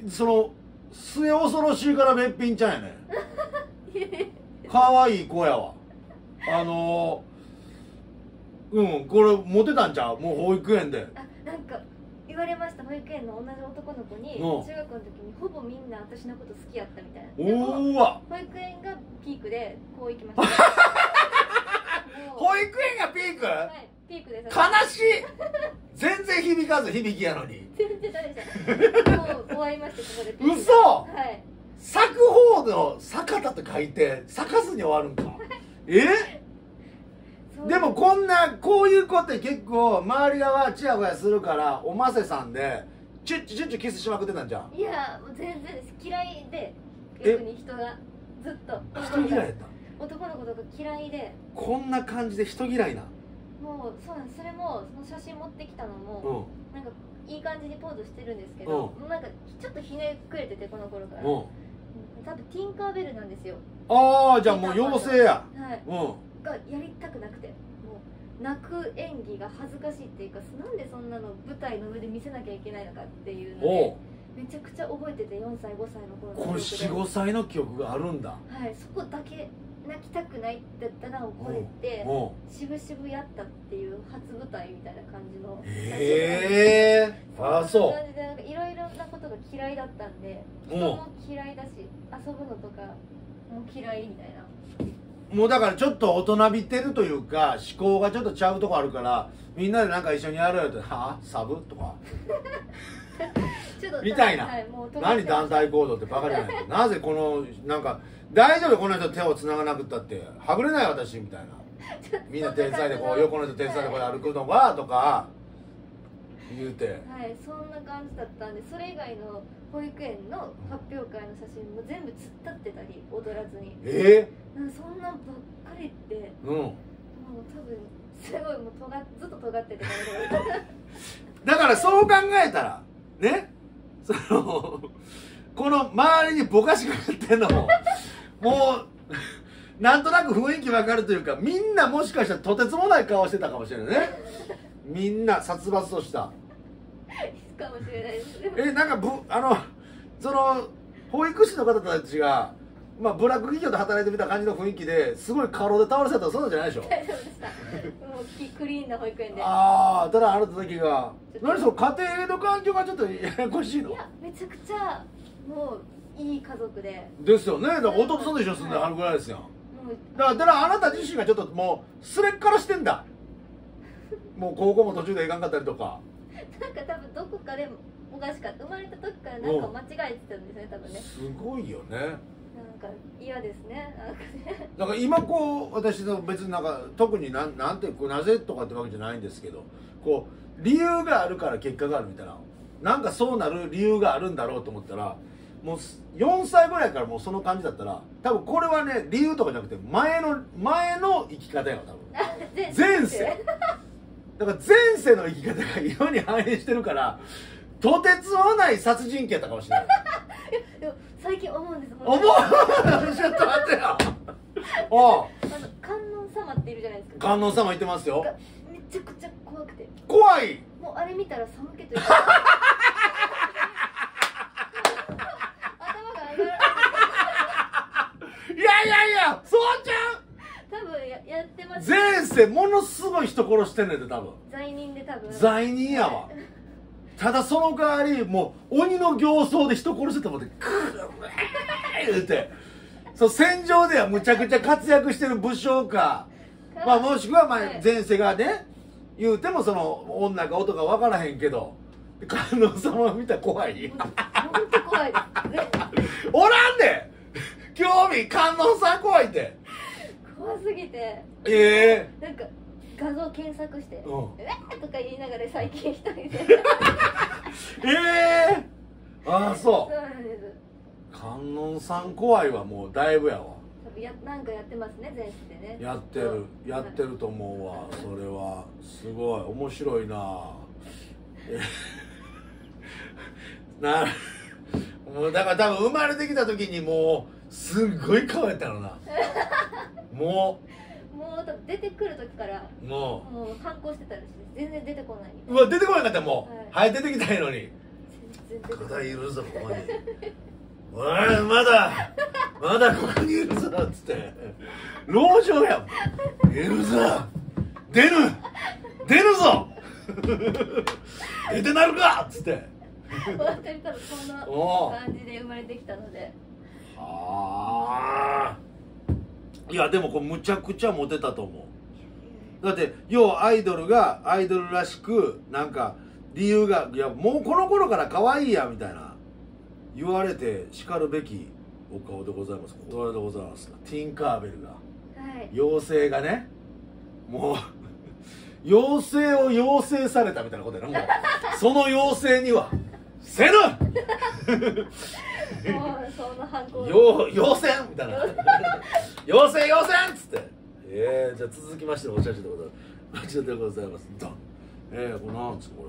うその末恐ろしいからべっぴんちゃんやね。かわいい子やわ。これモテたんちゃう、もう保育園で。あ、なんか言われました、保育園の同じ男の子に、中学の時にほぼみんな私のこと好きやったみたいな。うわ、保育園がピークでこう行きました。保育園がピーク？はい、ピークです。悲しい。全然響かず、響きやのに全然ダメでした。もう終わりました、ここで。嘘。はい、咲く方の坂田と書いて咲かずに終わるんか。え、でもこんな、こういう子って結構周りがチヤホヤするから、おませさんでチュッチュチュッチュキスしまくってたんじゃん。いや、もう全然です。嫌いで、逆に人がずっと人嫌いやった。男の子とか嫌いで、こんな感じで人嫌いな。もうそうなんです。それもその写真持ってきたのも、うん、なんかいい感じにポーズしてるんですけど、うん、なんかちょっとひねくれてて、この頃から、うん、多分ティンカーベルなんですよ。ああ、じゃあもう妖精や。はい、うん、がやりたくなくて、もう泣く演技が恥ずかしいっていうか、なんでそんなの舞台の上で見せなきゃいけないのかっていうので、めちゃくちゃ覚えてて、4歳5歳の頃の記憶で。これ45歳の記憶があるんだ。はい、そこだけ泣きたくないって言ったら怒れて、しぶしぶやったっていう初舞台みたいな感じの。へえ、ああ、そう。いろいろなことが嫌いだったんで、人も嫌いだし、遊ぶのとかも嫌いみたいな。もうだからちょっと大人びてるというか、思考がちょっとちゃうとこあるから、みんなでなんか一緒にやろうよって、はあ、サブとかちょっとみたいな、はい、何団体行動ってバカじゃない。なぜこのなんか大丈夫、この人手をつながなくったってはぐれない私みたいな、みんな天才でこう、横の人天才でこう歩くのがとか言うて、はい、そんな感じだったんで。それ以外の保育園の発表会の写真も全部突っ立ってたり、踊らずに。そんなばっかりって、もう多分すごい、もうずっと尖っててだからそう考えたらね、そのこの周りにぼかしくなってんのももうなんとなく雰囲気わかるというか、みんなもしかしたらとてつもない顔してたかもしれないね。みんな殺伐としたかもしれないですね。なんかその保育士の方たちが、まあ、ブラック企業で働いてみた感じの雰囲気で、すごい過労で倒れちゃったらそうなんじゃないでしょ。大丈夫でした。もうクリーンな保育園で。ああ、ただあなただけが、何その家庭の環境がちょっとややこしいの。いや、めちゃくちゃもういい家族で。ですよね。だから弟さんと一緒に住んであるぐらいですよ。だからあなた自身がちょっともうすれっからしてんだ。もう高校も途中でいかんかったりとか。なんか多分どこかでおかしかった、生まれた時からなんか間違えてたんですね、多分ね。すごいよね。なんか嫌ですね、なんかね。だから今こう、私の別になんか特になんてなぜとかってわけじゃないんですけど、こう理由があるから結果があるみたいな、なんかそうなる理由があるんだろうと思ったら、もう4歳ぐらいからもうその感じだったら、多分これはね、理由とかじゃなくて前の生き方よ、多分。前世。だから前世の生き方が世に反映してるから、とてつもない殺人鬼やったかもしれない。でも最近思うんです。思う。ちょっと待ってよ。観音様っているじゃないですか。観音様言ってますよ。めちゃくちゃ怖くて。怖い。もうあれ見たら寒気というか。頭が上がる。いやいやいや、そうちゃん。やってます。前世ものすごい人殺してんねんで、多分罪人で、多分罪人やわ。ただその代わりもう鬼の形相で人殺してたもんで、クー言うて、そう、戦場ではむちゃくちゃ活躍してる武将か、まあ、もしくはまあ前世がね、言うてもその女か男か分からへんけど、観音様見たら怖い。本当怖いですね。おらんで、興味観音さん怖いって。怖すぎて、なんか画像検索して「うえっ!」とか言いながら最近一人でああ、そうそうなんです。観音さん怖いわ、もうだいぶやわ。なんかやってますね、前世でね。やってる、やってると思うわ。それはすごい面白いな。なもうだから多分生まれてきた時にもうすっごい顔やったのな。もう出てくる時からもう反抗してたらしい。全然出てこない。うわ、出てこなかった。もうはい、出てきたいのに。全然出てこない。まだまだここにいるぞっつって籠城やん。いるぞ、出るぞ出てなるかっつって本当に多分そんな感じで生まれてきたので。ああ、いやでもこれむちゃくちゃモテたと思う。だって要はアイドルがアイドルらしくなんか理由が、いやもうこの頃から可愛いやみたいな言われてしかるべきお顔でございます。お顔でございますが、ティンカーベルが、はい、妖精がね、もう妖精を妖精されたみたいなことやな、もうその妖精にはせぬ妖精みたいな妖精妖精っつって。じゃあ続きましてのお写真でございます。ドン。これなんですか、こ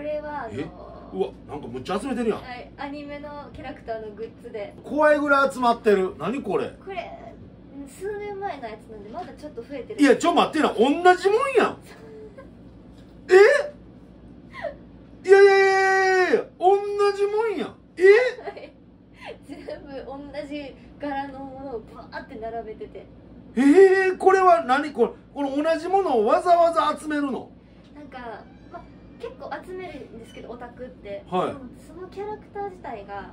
れはうわ、なんかむっちゃ集めてるやん。はい、アニメのキャラクターのグッズで怖いぐらい集まってる。何これ、数年前のやつなんでまだちょっと増えてる。いやちょ待ってな、同じもんやんえいや同じもんやん全部同じ柄のものをバーって並べてて、これは何この同じものをわざわざ集めるの。なんか結構集めるんですけどオタクって、はい、そのキャラクター自体が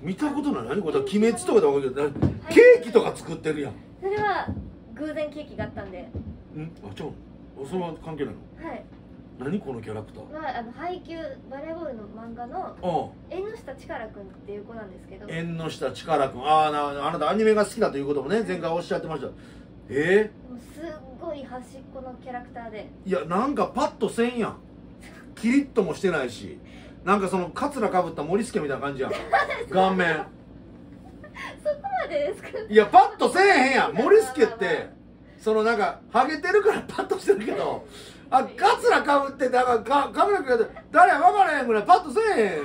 見たことない。何これ、鬼滅とかで分かるけど、ケーキとか作ってるやん。それは偶然ケーキがあったんで。あ、ちょそれは関係ないの。はい。何このキャラクターは、配給バレーボールの漫画の縁の下力くんっていう子なんですけど。縁の下力くん、あなたアニメが好きだということもね、前回おっしゃってました。すっごい端っこのキャラクターで、いやなんかパッとせんやん、キリッともしてないし、なんかそのカツラかぶった森助みたいな感じやん顔面そこまでですか。いやパッとせえへんやん森助って。そのなんかハゲてるからパッとしてるけどあ、カツラかぶってなんかカメラくれて誰や分からへんぐらいパッとせえへん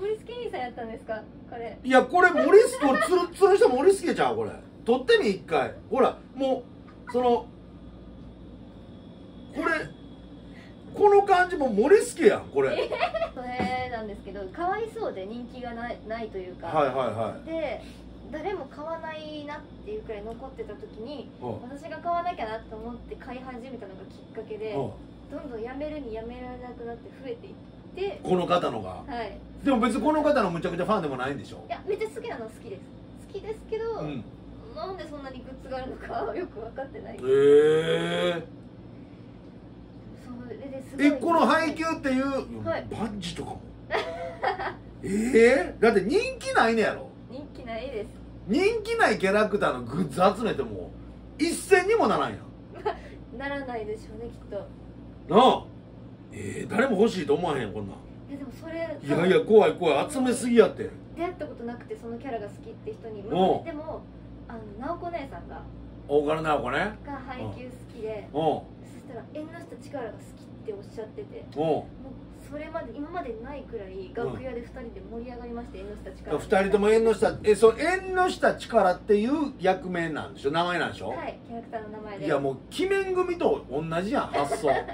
森助兄さんやったんですかこれ。いやこれ森助、これツルツルした森助ちゃん、これ撮ってみ一回。ほらもうそのこれこの感じも森助やんこれ。それなんですけど、かわいそうで人気がないというか、で誰も買わないなっていうくらい残ってた時に、私が買わなきゃなと思って買い始めたのがきっかけで、どんどんやめられなくなって増えていって、この方のが、でも別にこの方のむちゃくちゃファンでもないんでしょ。いやめっちゃ好きなの、好きですけど、なんでそんなにグッズがあるのかはよく分かってない。この配給っていうバッジとかもだって人気ないねやろ。人気ないです。人気ないキャラクターのグッズ集めても一銭にもならんやんならないでしょうねきっとなあ。誰も欲しいと思わへんこんなん。でもそれいや怖い集めすぎやって。出会ったことなくてそのキャラが好きって人に向かっても、直子姉さんが大柄直子ねが配給好きで、そしたら縁の下力が好きっておっしゃってて、もうそれまで今までないくらい楽屋で2人で盛り上がりまして、縁の下力2人とも縁の下、その縁の下力っていう役名なんでしょ、名前なんでしょ。はい、キャラクターの名前で。いやもう鬼面組と同じやん発想鬼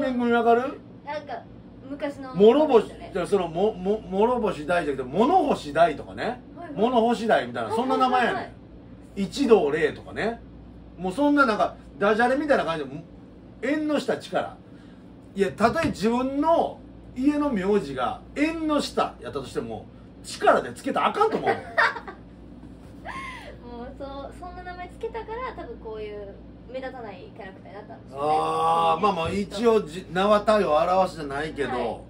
面組分かる？なんか昔の諸星、その諸星大じゃなくて物星大とかね、物星大みたいなそんな名前やねん。一同霊とかね、もうそんななんかダジャレみたいな感じで縁の下力。いやたとえ自分の家の名字が縁の下やったとしても力でつけたらあかんと思うもうそんな名前つけたから多分こういう目立たないキャラクターになったんですよね。まあ一応名は体を表すじゃないけど、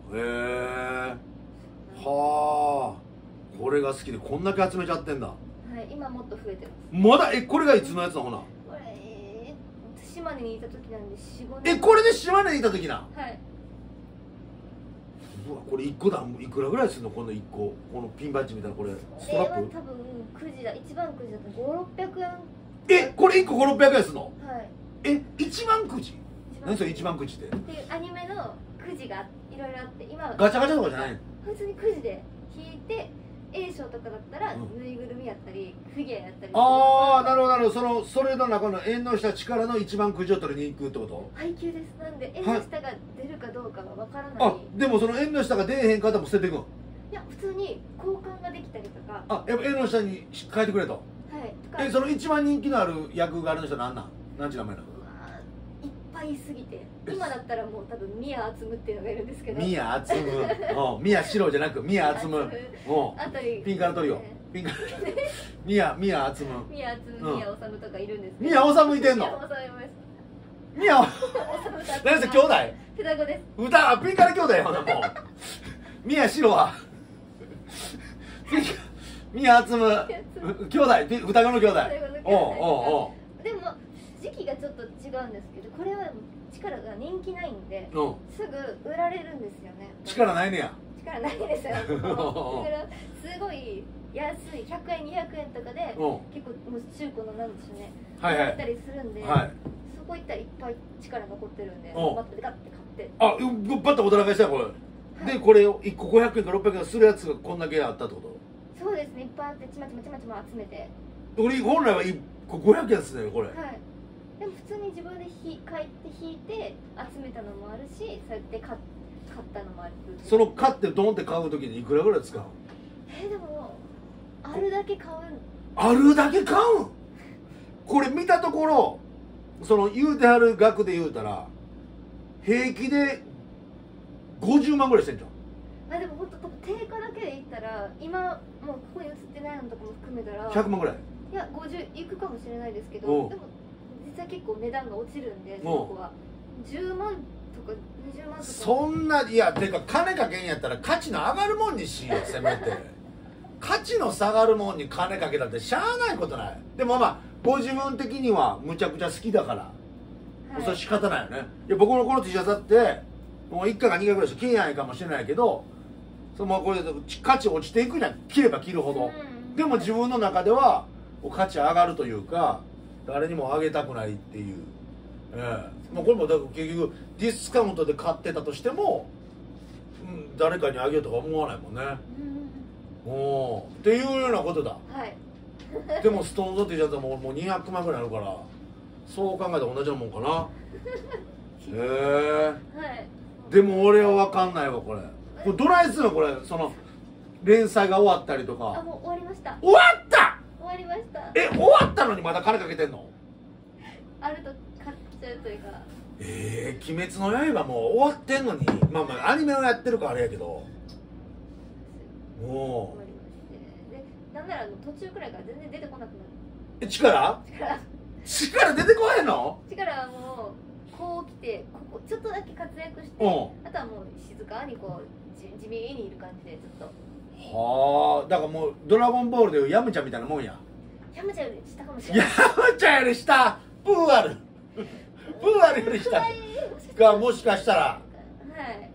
これが好きでこんだけ集めちゃってんだ。今もっと増えてますまだ。これがいつのやつのほな、島根にいた時なんで4、5年。これで島根にいた時な。うわこれ1個だ、いくらぐらいするのこの1個、このピンバッジみたいな。これストラップ多分くじだ、一番くじだと500、600円。これ1個500、600円するの。一番くじ、何それ一番くじってっていうアニメのくじがいろいろあって、今はガチャガチャとかじゃないの、普通にくじで引いて A 賞とかだったらぬいぐるみやったりフィギュアやったり。なるほど。それの中の縁の下力の一番くじを取りに行くってこと。配給です。なんで縁の下が出るかどうかは分からない。でもその縁の下が出えへん方も捨てていくん。いや普普通に交換ができたりとか。あ、やっぱ絵の下に書いてくれと。はい。え、その一番人気のある役があるの人なんなん？何ちゅう名前なの？いっぱいすぎて、今だったらもう多分宮あつむっていうのがいるんですけど。宮あつむ。お、宮シロじゃなく宮あつむ。お、あとピンカラトリオ。ピンカラトリオ。宮あつむ。宮あつむ、宮おさむとかいるんですけど。宮おさむいてんの？宮おさむいます。宮おさむ。何ですか兄弟？双子です。歌、ピンカラ兄弟やほなもう。宮シロは。宮あつむ兄弟、双子の兄弟。おうおうおう。でも時期がちょっと違うんですけど、これは力が人気ないんで、すぐ売られるんですよね。力ないねや。力ないですよ。だからすごい安い100円200円とかで、結構もう中古のなんでしょうね、売ったりするんで、そこ行ったらいっぱい力残ってるんで、バッとガッて買って。あ、バッとおだらかしたこれ。で、これ1個500円か600円するやつがこんだけあったってこと？そうですね、いっぱいあって、ちまちま集めて。俺本来は1個500円っすね、これ。はい、でも普通に自分で引いて集めたのもあるし、そうやって買ったのもある。その買ってドンって買う時にいくらぐらい使う？でもあるだけ買う。あるだけ買う。これ見たところ、その言うてはる額で言うたら平気で50万ぐらいしてんじゃん。あ、でも本当多分定価だけでいったら、今もうここに映ってないのとかも含めたら100万ぐらい。いや50いくかもしれないですけど、でも実際結構値段が落ちるんで、そこは10万とか20万とか。そんな、いやてか金かけんやったら価値の上がるもんにしよう、せめて。価値の下がるもんに金かけたってしゃあないことない。でもまあご自分的にはむちゃくちゃ好きだから、それ仕方ないよね。いや僕のこの T シャツだってもう1回か2回ぐらいしか切れないかもしれないけど、そのこれ価値落ちていくじゃん、切れば切るほど。でも自分の中では価値上がるというか、誰にもあげたくないっていう、まあ、これもだから結局ディスカウントで買ってたとしても、誰かにあげようとか思わないもんね。おっていうようなことだ、はい、でもストーンズって言っちゃったらもう200万ぐらいあるから、そう考えたら同じなもんかな。へえ、はい。でも俺は分かんないわ、これ。これどないするのこれ、その連載が終わったりとか。あ、もう終わりました。終わった。終わりました。え、終わったのにまだ金かけてんの？あると買っちゃうというか。鬼滅の刃もう終わってんのに、まあまあアニメをやってるからあれやけど、もう終わりまして。で、なんなら途中くらいから全然出てこなくなる。え、力出てこへんの？力はもうこう来て、ここちょっとだけ活躍して、あとはもう静かにこう地味にいる感じでずっと。はあ、だからもう「ドラゴンボール」でいうヤムチャみたいなもんや。ヤムチャより下かもしれない。ヤムチャより下、プーアルより下がもしかしたら、はい。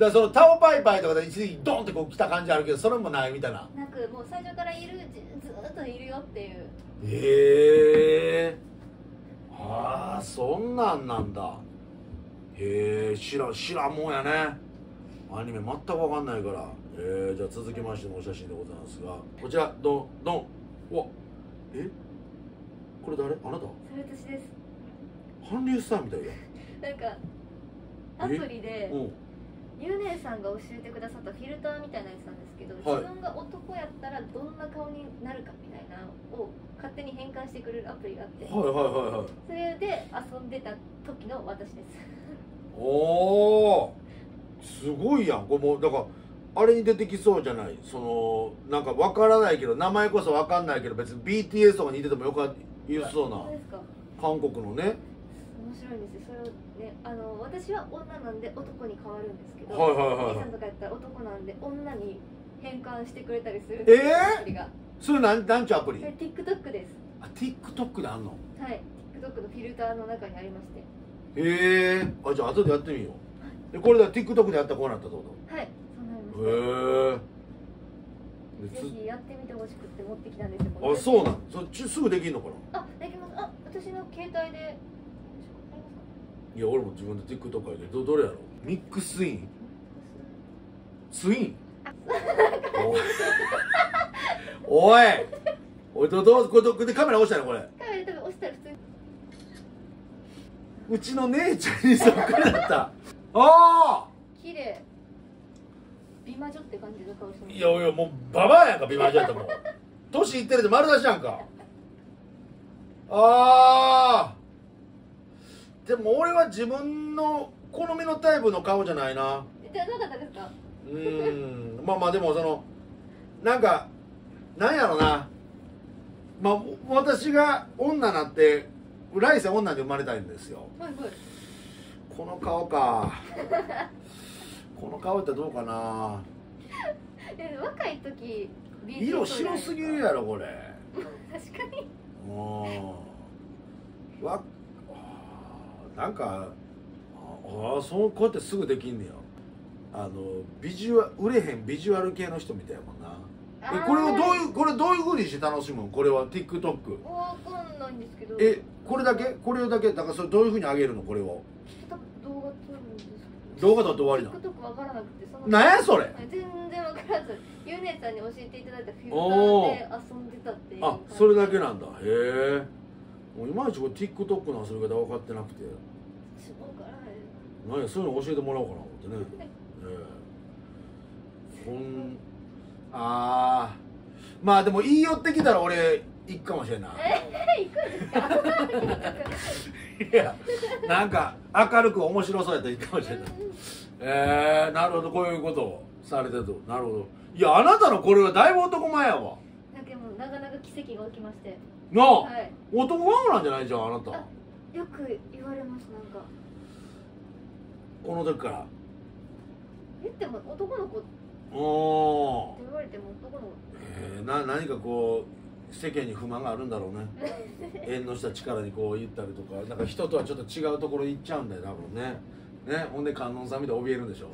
だからそのタオパイパイとかで一時ドンってこう来た感じあるけど、それもないみたいな。なく、もう最初からいる、ずっといるよっていう。へえ、ああ、そんなんなんだ。へえ、知らんもんやね。アニメ全く分かんないから。じゃあ続きましてのお写真でございますが、こちらドンドン。うわ、え、これ誰？あなた？それ私です。韓流スターみたいや。なんかアプリでゆうねえさんが教えてくださったフィルターみたいなやつなんですけど、はい、自分が男やったらどんな顔になるかみたいなを勝手に変換してくれるアプリがあって、それで遊んでた時の私です。おー、すごいやん。これもうだからあれに出てきそうじゃない、そのなんか分からないけど、名前こそ分かんないけど、別に BTS とかに似ててもよく言うそうな、韓国のね。面白いんですよ、それをね。私は女なんで男に変わるんですけど、お兄さんとかやったら男なんで女に変換してくれたりする。アプリがそれなんちゅうアプリ？ TikTok です。あ、TikTok であんの？はい、 TikTok のフィルターの中にありまして。あ、じゃあ後でやってみよう。これだ、 TikTok でやったらこうなったってこと？はい、そうなりました。ぜひやってみてほしくて持ってきたんですよ。あ、そうなんそっちすぐできるのかな？あ、できます。あ、私の携帯で。いや、俺も自分で TikTok やけど、どれやろ？ミックスインツイン。おいこれでカメラ押したの？これカメラ多分押したら普通にうちの姉ちゃんにそっくりだった。ああ、綺麗。美魔女って感じの顔してます。いやいや、もうババアやんか、美魔女やったもん。年いってるで丸出しやんか。あー、でも俺は自分の好みのタイプの顔じゃないな。じゃあどうだったですか？まあまあ、でもそのなんかなんやろな、まあ私が女なって来世女で生まれたいんですよ。はいはい。この顔か。この顔ってどうかな。若い時色白すぎるやろこれ。確かに。なんかそうこうやってすぐできんねや。売れへんビジュアル系の人みたいやもんな。これどういうふうにして楽しむん？これは TikTok わかんないんですけど、これだけ？これだけだから、それどういうふうに上げるの？これを動画撮るんですけど、動画撮って終わりだ。 TikTok 分からなくて、何やそれ、全然分からず、ゆねさんに教えていただいたフィルターで遊んでたっていう。あ、それだけなんだ。へえ、いまいちこれ TikTok の遊び方分かってなくて、私分からない。何や、そういうの教えてもらおうかなと思ってね。ああ、まあでも言い寄ってきたら俺行くかもしれない。行くんですか？いや、なんか明るく面白そうやったら行くかもしれない。なるほど、こういうことをされてると。なるほど。いや、あなたのこれはだいぶ男前やわ。だけどなかなか奇跡が起きましてなあ、はい、男前なんじゃないじゃん、あなた。よく言われます、なんかこの時から。でも男の子って言われても男の子、何かこう世間に不満があるんだろうね。縁の下力にこう言ったりとか、なんか人とはちょっと違うところ行っちゃうんだよ多分ね。ほんで観音さん見て怯えるんでしょ。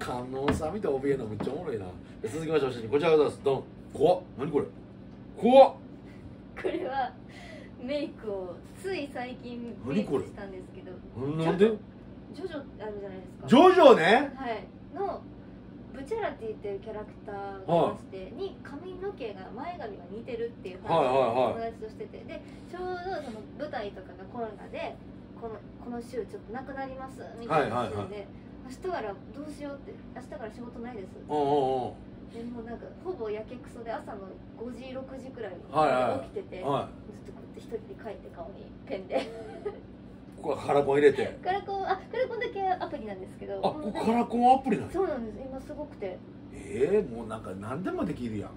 観音さん見て怯えるのめっちゃおもろいな。続きまして、こちらがどうです。ドン。怖っ、何これ、怖っ。これはメイクをつい最近メイクしたんですけど。なんでジョジョってあるじゃないですか。ジョジョね。はい。のブチャラティっていうキャラクターがいまして、に髪の毛が前髪が似てるっていう話を友達としてて、でちょうどその舞台とかがコロナでこの週ちょっとなくなりますみたいな感じで、明日からどうしようって、明日から仕事ないです。でもなんかほぼやけくそで朝の5時、6時くらいに起きてて、ずっとこうやって一人で帰って顔にペンで。ここはカラコン入れて、カラコンだけアプリなんですけど。あ、ここカラコンアプリなんです。そうなんです、今すごくて。もうなんか何でもできるやん。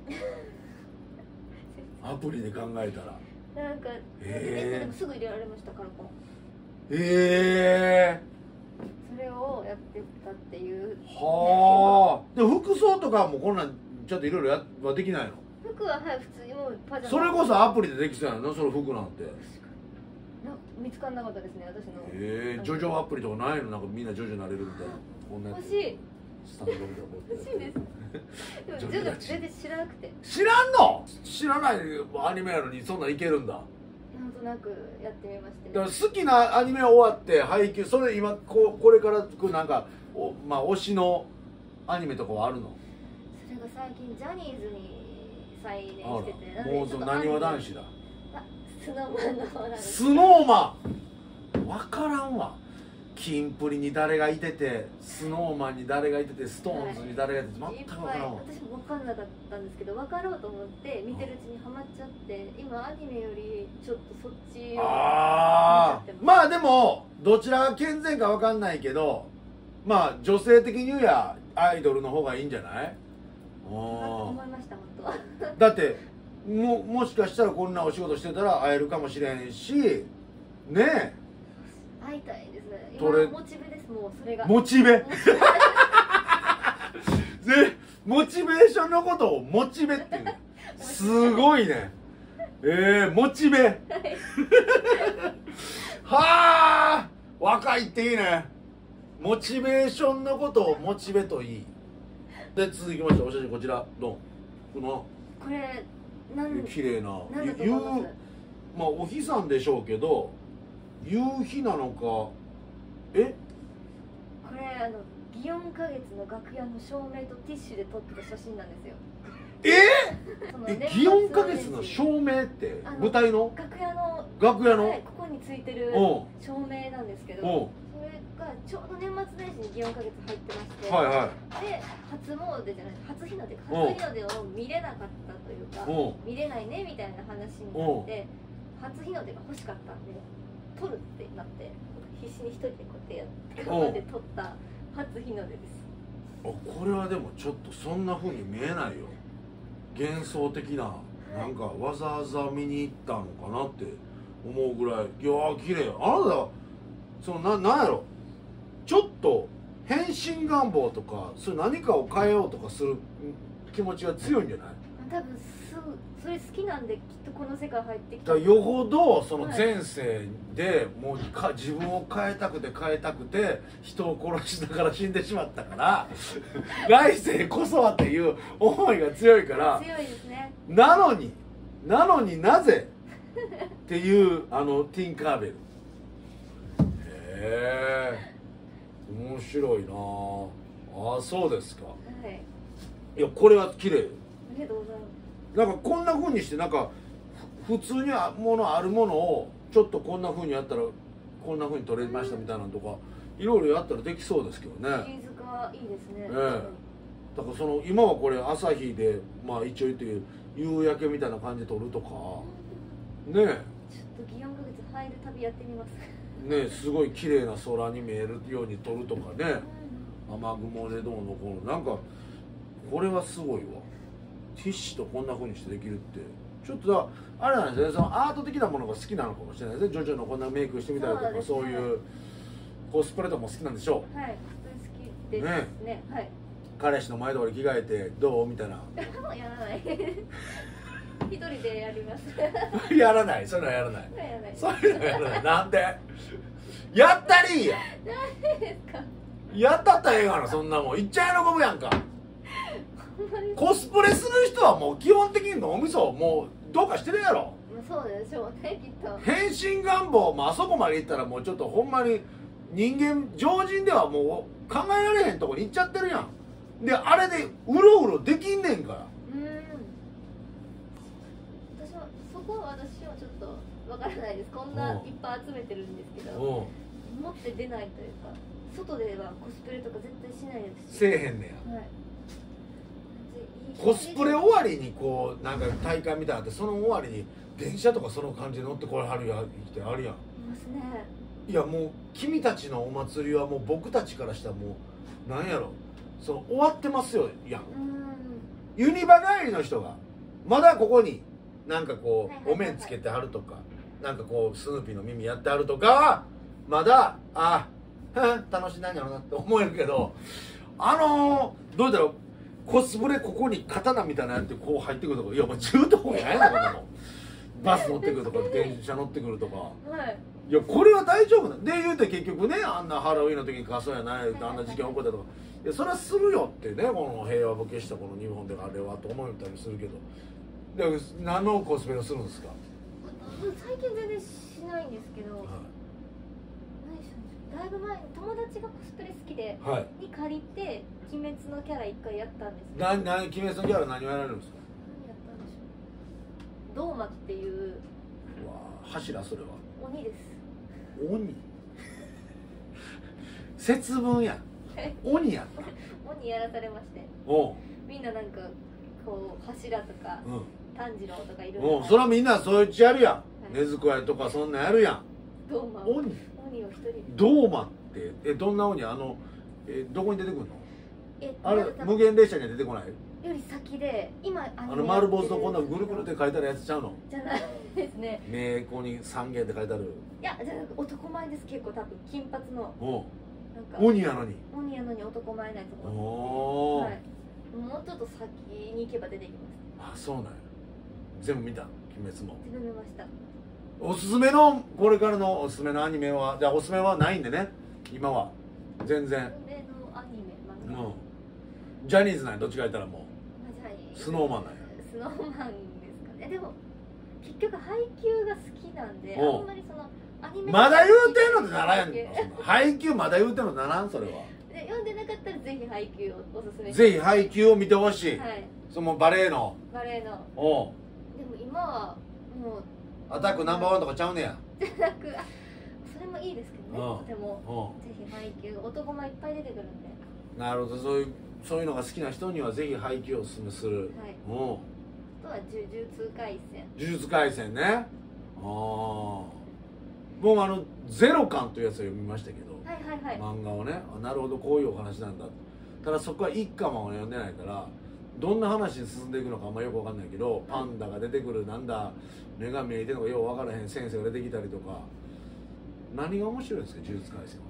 アプリで考えたらなんか、でもすぐ入れられました、カラコン。それをやってたっていう。はあ。で服装とかもこんなんちょっといろいろはできないの？服ははい、普通にもうパジャマ。それこそアプリでできそうやの、その服なんて。見つからなかったですね、私の。ジョジョアプリとかないの？なんかみんなジョジョなれるみたいな。こんなやつ。欲しい。スタンドみたいな。欲しいです。でもジョジョ全然知らなくて。知らんの？知らないアニメやのにそんなんいけるんだ。なんとなくやってみまして、ね。だから好きなアニメ終わって配給、それ今これからなんかまあ推しのアニメとかはあるの？それが最近ジャニーズに再燃してて。もうそのなにわ男子だ。スノーマン分からんわ。キンプリに誰がいてて、スノーマンに誰がいてて、ストーンズに誰がいてて、全く分からんわ。私も分かんなかったんですけど、分かろうと思って見てるうちにハマっちゃって、今アニメよりちょっとそっちを。ああ、まあでもどちらが健全か分かんないけど、まあ女性的に言うやアイドルの方がいいんじゃない？思いました、本当は。だってもしかしたらこんなお仕事してたら会えるかもしれんしね。え、会いたいですね。今のモチベです、もうそれがモチベ。モチベーションのことをモチベって言うの。すごいね。モチベ。はい、はあ、若いっていいね。モチベーションのことをモチベといい。で、続きましてお写真こちらどう？これ綺麗な、まあお日さんでしょうけど、夕日なのか。これ祇園花月の楽屋の照明とティッシュで撮った写真なんですよ。祇園花月の照明って舞台の楽屋のここについてる照明なんですけど、それがちょうど年末年始に祇園花月入ってまして、はいはい、で初詣じゃない初日の出か初日の出を見れなかったというか見れないねみたいな話になって初日の出が欲しかったんで撮るってなって必死に一人でこうやって頑張って撮った初日の出です。あ、これはでもちょっとそんな風に見えないよ。幻想的な、なんかわざわざ見に行ったのかなって思うぐらい、いやー綺麗。あなたそのなんやろ、ちょっと変身願望とかそれ何かを変えようとかする気持ちが強いんじゃない？多分それ好きなんできっとこの世界入ってきた。よほどその前世でもう自分を変えたくて変えたくて人を殺しながら死んでしまったから来世こそはっていう思いが強いから強いですね。なのになぜっていうあのティンカーベル。へえ、面白いなあ。あ、そうですか。はい。いやこれは綺麗。ありがとうございます。なんかこんな風にしてなんか普通にあるものをちょっとこんな風にやったらこんな風に取れましたみたいなのとかいろいろやったらできそうですけどね。シリーズ化いいですね。だからその今はこれ朝日でまあ一応言って夕焼けみたいな感じで撮るとかねえ。ちょっと祇園花月入る旅やってみますね。すごい綺麗な空に見えるように撮るとかね、雨雲でどうのこうの、なんかこれはすごいわ。ティッシュとこんな風にしてできるってちょっとだあれなんですね。そのアート的なものが好きなのかもしれないですね。ジョジョのこんなメイクしてみたりとかそういうコスプレとかも好きなんでしょう。はい、普通好きですね。はい。彼氏の前通り着替えてどうみたいな。やらない。一人でやります。やらない。それはやらない。そういうのやらない。なんで？やったりいいや。なんでですか。やったったらええがな、そんなもん。いっちゃえのゴムやんか。コスプレする人はもう基本的に脳みそもうどうかしてるやろ。そうでしょうね、きっと。変身願望もあそこまでいったらもうちょっとほんまに人間常人ではもう考えられへんとこに行っちゃってるやん。であれでうろうろできんねんから。うん、私はそこは私はちょっとわからないです。こんないっぱい集めてるんですけど持って出ないというか外ではコスプレとか絶対しないですし。せえへんねや。はい。コスプレ終わりにこうなんか大会みたいなってその終わりに電車とかその感じで乗ってこれはるやってあるやん。いますね。いやもう君たちのお祭りはもう僕たちからしたらもうなんやろその終わってますよやん。ユニバ帰りの人がまだここになんかこうお面つけてはるとかなんかこうスヌーピーの耳やってはるとかはまだあ楽しんだんやろなって思えるけどどうだろうコスプレここに刀みたいなやってこう入ってくるとかいやお前中途半端やないのかなバス乗ってくるとか電車乗ってくるとか、はい、いやこれは大丈夫なんで言うて結局ねあんなハロウィンの時に仮装やないってあんな事件起こったとかいやそれはするよってねこの平和ボケしたこの日本であれはと思ったりするけどで何のコスプレをするんですか。最近全然しないんですけど、はい、だいぶ前に友達がコスプレ好きで、はい、に借りて「鬼滅のキャラ」一回やったんですけど。鬼滅のキャラ何をやられるんですか。何やったんでしょう。ドーマっていう。うわー、柱それは。鬼です。鬼節分や。鬼やった。鬼やらされまして。おう。みんななんかこう柱とか、うん、炭治郎とかいろいろ。おう、それはみんなそういうちやるやん。はい、禰豆子やとかそんなんやるやん。ドーマ。鬼。ドーマってどんな鬼どこに出てくるの？あれ無限列車には出てこない？より先で今丸坊主のこんなぐるぐるって書いてあるやつちゃうの？じゃないですね。名工に三元って書いてある。いやじゃなく男前です。結構多分金髪の鬼やのに男前ないとこ。もうちょっと先に行けば出てきます。あ、そうなんや。全部見た？鬼滅も。全部見ました。おすすめのこれからのおすすめのアニメはじゃあおすすめはないんでね今は全然ジャニーズなんやどっちか言ったらもうスノーマンなんや。スノーマンですかね。でも結局配給が好きなんであんまりそのアニメまだ言うてんのってならへんの配給まだ言うてんのならんそれは読んでなかったらぜひ配給をおすすめぜひ配給を見てほしい。そのバレエのおでも今はもうアタックナンバーワンとかちゃうねや。アタックそれもいいですけどね。ね、とてもぜひ配給、男前いっぱい出てくるんで。なるほど、そういうのが好きな人にはぜひ配給をおすすめする。はい、あとは呪術廻戦ね。ああ、もうゼロ巻というやつを読みましたけど、漫画をね、なるほど、こういうお話なんだ。ただそこは一巻も読んでないから、どんな話に進んでいくのかあんまよく分かんないけど、パンダが出てくる、なんだ目が見えてるのかよう分からへん先生が出てきたりとか。何が面白いんですか、呪術廻戦は。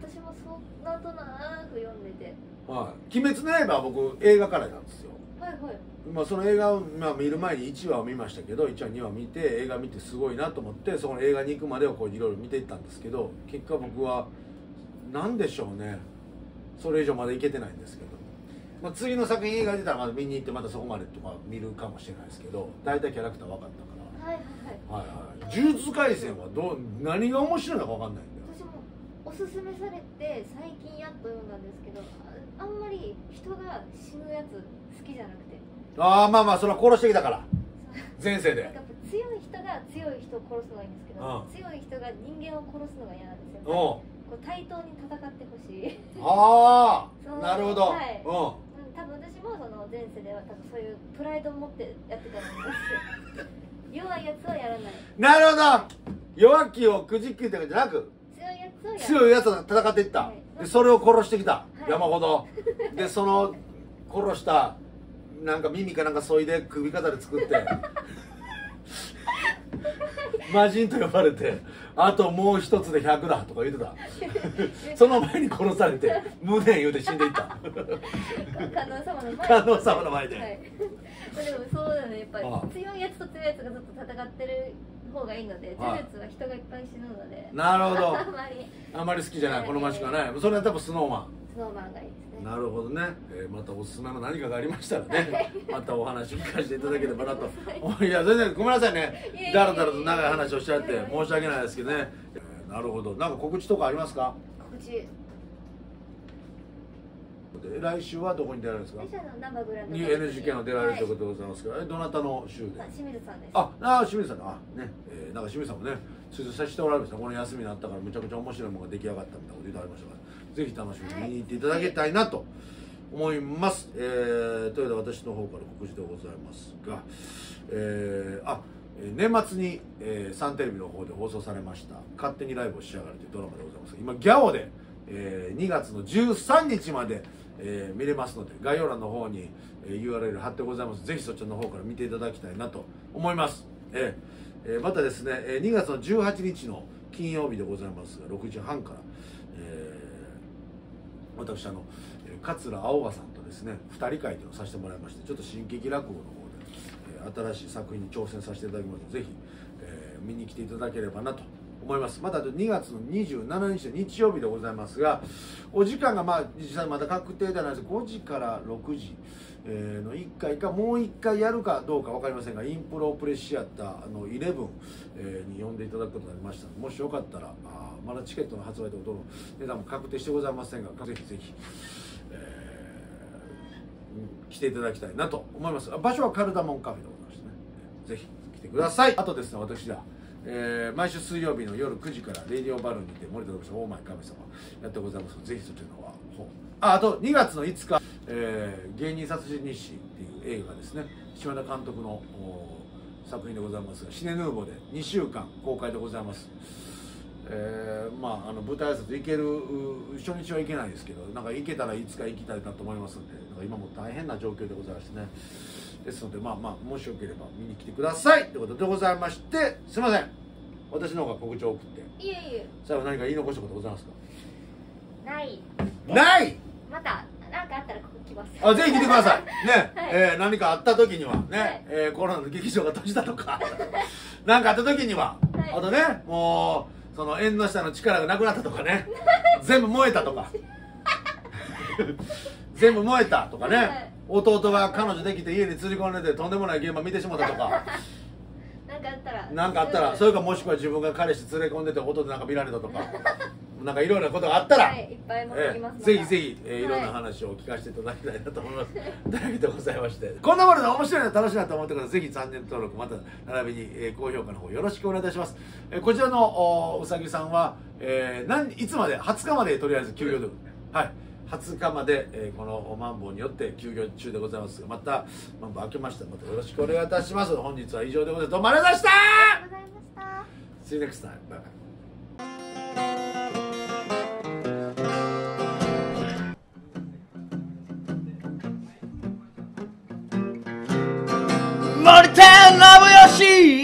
私もそんなとなく読んでて、はい、鬼滅の刃は僕映画からなんですよ。はいはい。まあその映画を、まあ、見る前に1話を見ましたけど、1話2話見て、映画見てすごいなと思って、そこの映画に行くまでをこういろいろ見ていったんですけど、結果僕は何でしょうね、それ以上まで行けてないんですけど、まあ、次の作品映画出たらまた見に行って、またそこまでとか見るかもしれないですけど、大体キャラクター分かったから。はいはいはい。呪術廻戦は何が面白いのか分かんない。おすすめされて最近やっと読んだんですけど、あんまり人が死ぬやつ好きじゃなくて。ああ、まあまあそれは殺してきたから前世で。強い人が強い人を殺すのがいいんですけど、強い人が人間を殺すのが嫌なんですよ。こう対等に戦ってほしい。ああなるほど。はい、多分私もその前世では多分そういうプライドを持ってやってたと思うんですよ。弱いやつはやらない。なるほど、弱気をくじくってわけじゃなく、強いやつと戦っていった、はい、でそれを殺してきた、はい、山ほどで、その殺したなんか耳かなんかそいで首飾り作って魔人と呼ばれて、あともう一つで100だとか言ってたその前に殺されて無念言うて死んでいった観音様の前で、はい、でもそうだね、やっぱり強いやつと強いやつがずっと戦ってる方がいいので、呪術は人がいっぱい死ぬので。なるほど。あんまり好きじゃない、好ましくはない。それは多分スノーマンがいいですね。なるほどね。またおすすめの何かがありましたらね、またお話聞かせていただければなと。いや全然ごめんなさいね、だらだらと長い話をしちゃって申し訳ないですけどね。なるほど。なんか告知とかありますか？告知、来週はどこに出られるんですか？NHK の出られるということでございますけど、どなたの週で？清水さんです。清水さんね。なんか清水さんもね、出演させてもらいました。この休みになったから、めちゃくちゃ面白いものが出来上がったみたいなこと言ってありましたから、ぜひ楽しみに見に行っていただきたいなと思います。というわけで私の方から告知でございますが、年末にサンテレビの方で放送されました「勝手にライブをしやがる」というドラマでございます。今ギャオで2月の13日まで見れますので、概要欄の方に URL 貼ってございます。ぜひそちらの方から見ていただきたいなと思います。またですね、2月の18日の金曜日でございますが、6時半から、私桂青葉さんとですね2人会というのをさせてもらいまして、ちょっと新劇落語の方で、新しい作品に挑戦させていただきますので、ぜひ、見に来ていただければなと思います。また2月の27日の日曜日でございますが、お時間が実際まだ確定ではないですが、5時から6時の1回かもう1回やるかどうか分かりませんが、インプロプレシアターの11に呼んでいただくことになりましたので、もしよかったら、まだチケットの発売とどの値段も確定してございませんが、ぜひぜひ、来ていただきたいなと思います。場所はカルダモンカフェでございましてね、ぜひ来てください。あとですね、私ら毎週水曜日の夜9時からレディオバルーンにて森田さん、オーマイ神様やってございますので、ぜひそちらの方。あと2月の5日「芸人殺人日誌」っていう映画がですね、島田監督の作品でございますが、シネヌーボーで2週間公開でございます。まあ舞台挨拶行ける初日は行けないですけど、なんか行けたらいつか行きたいなと思いますので、なんか今も大変な状況でございましてね、ですので、もしよければ見に来てくださいということでございまして、すいません、私の方が告知を送って。いえいえ。最後何か言い残したことございますか？ない。また何かあったらここ来ます。ぜひ来てくださいね。何かあった時にはね、コロナの劇場が閉じたとか何かあった時には、あとね、もうその縁の下の力がなくなったとかね、全部燃えたとか全部燃えたとかね、弟が彼女できて家に釣り込んでてとんでもない現場見てしまったとか何かあったら、それかもしくは自分が彼氏連れ込んでて弟なんか見られたとかなんかいろんなことがあったら、ぜひぜひいろんな話を聞かせていただきたいなと思います。というわけでございまして、こんなもので面白いな、楽しいなと思ってください。ぜひチャンネル登録、また並びに高評価の方よろしくお願いいたします。こちらのうさぎさんは、いつまで、20日までとりあえず休業で、はい、20日まで、このマンボウによって休業中でございますが、またマンボウ明けました、またよろしくお願いいたします。本日は以上でございます。どうもありがとうございました。See you next time. Bye bye. Mortal Nobuyoshi.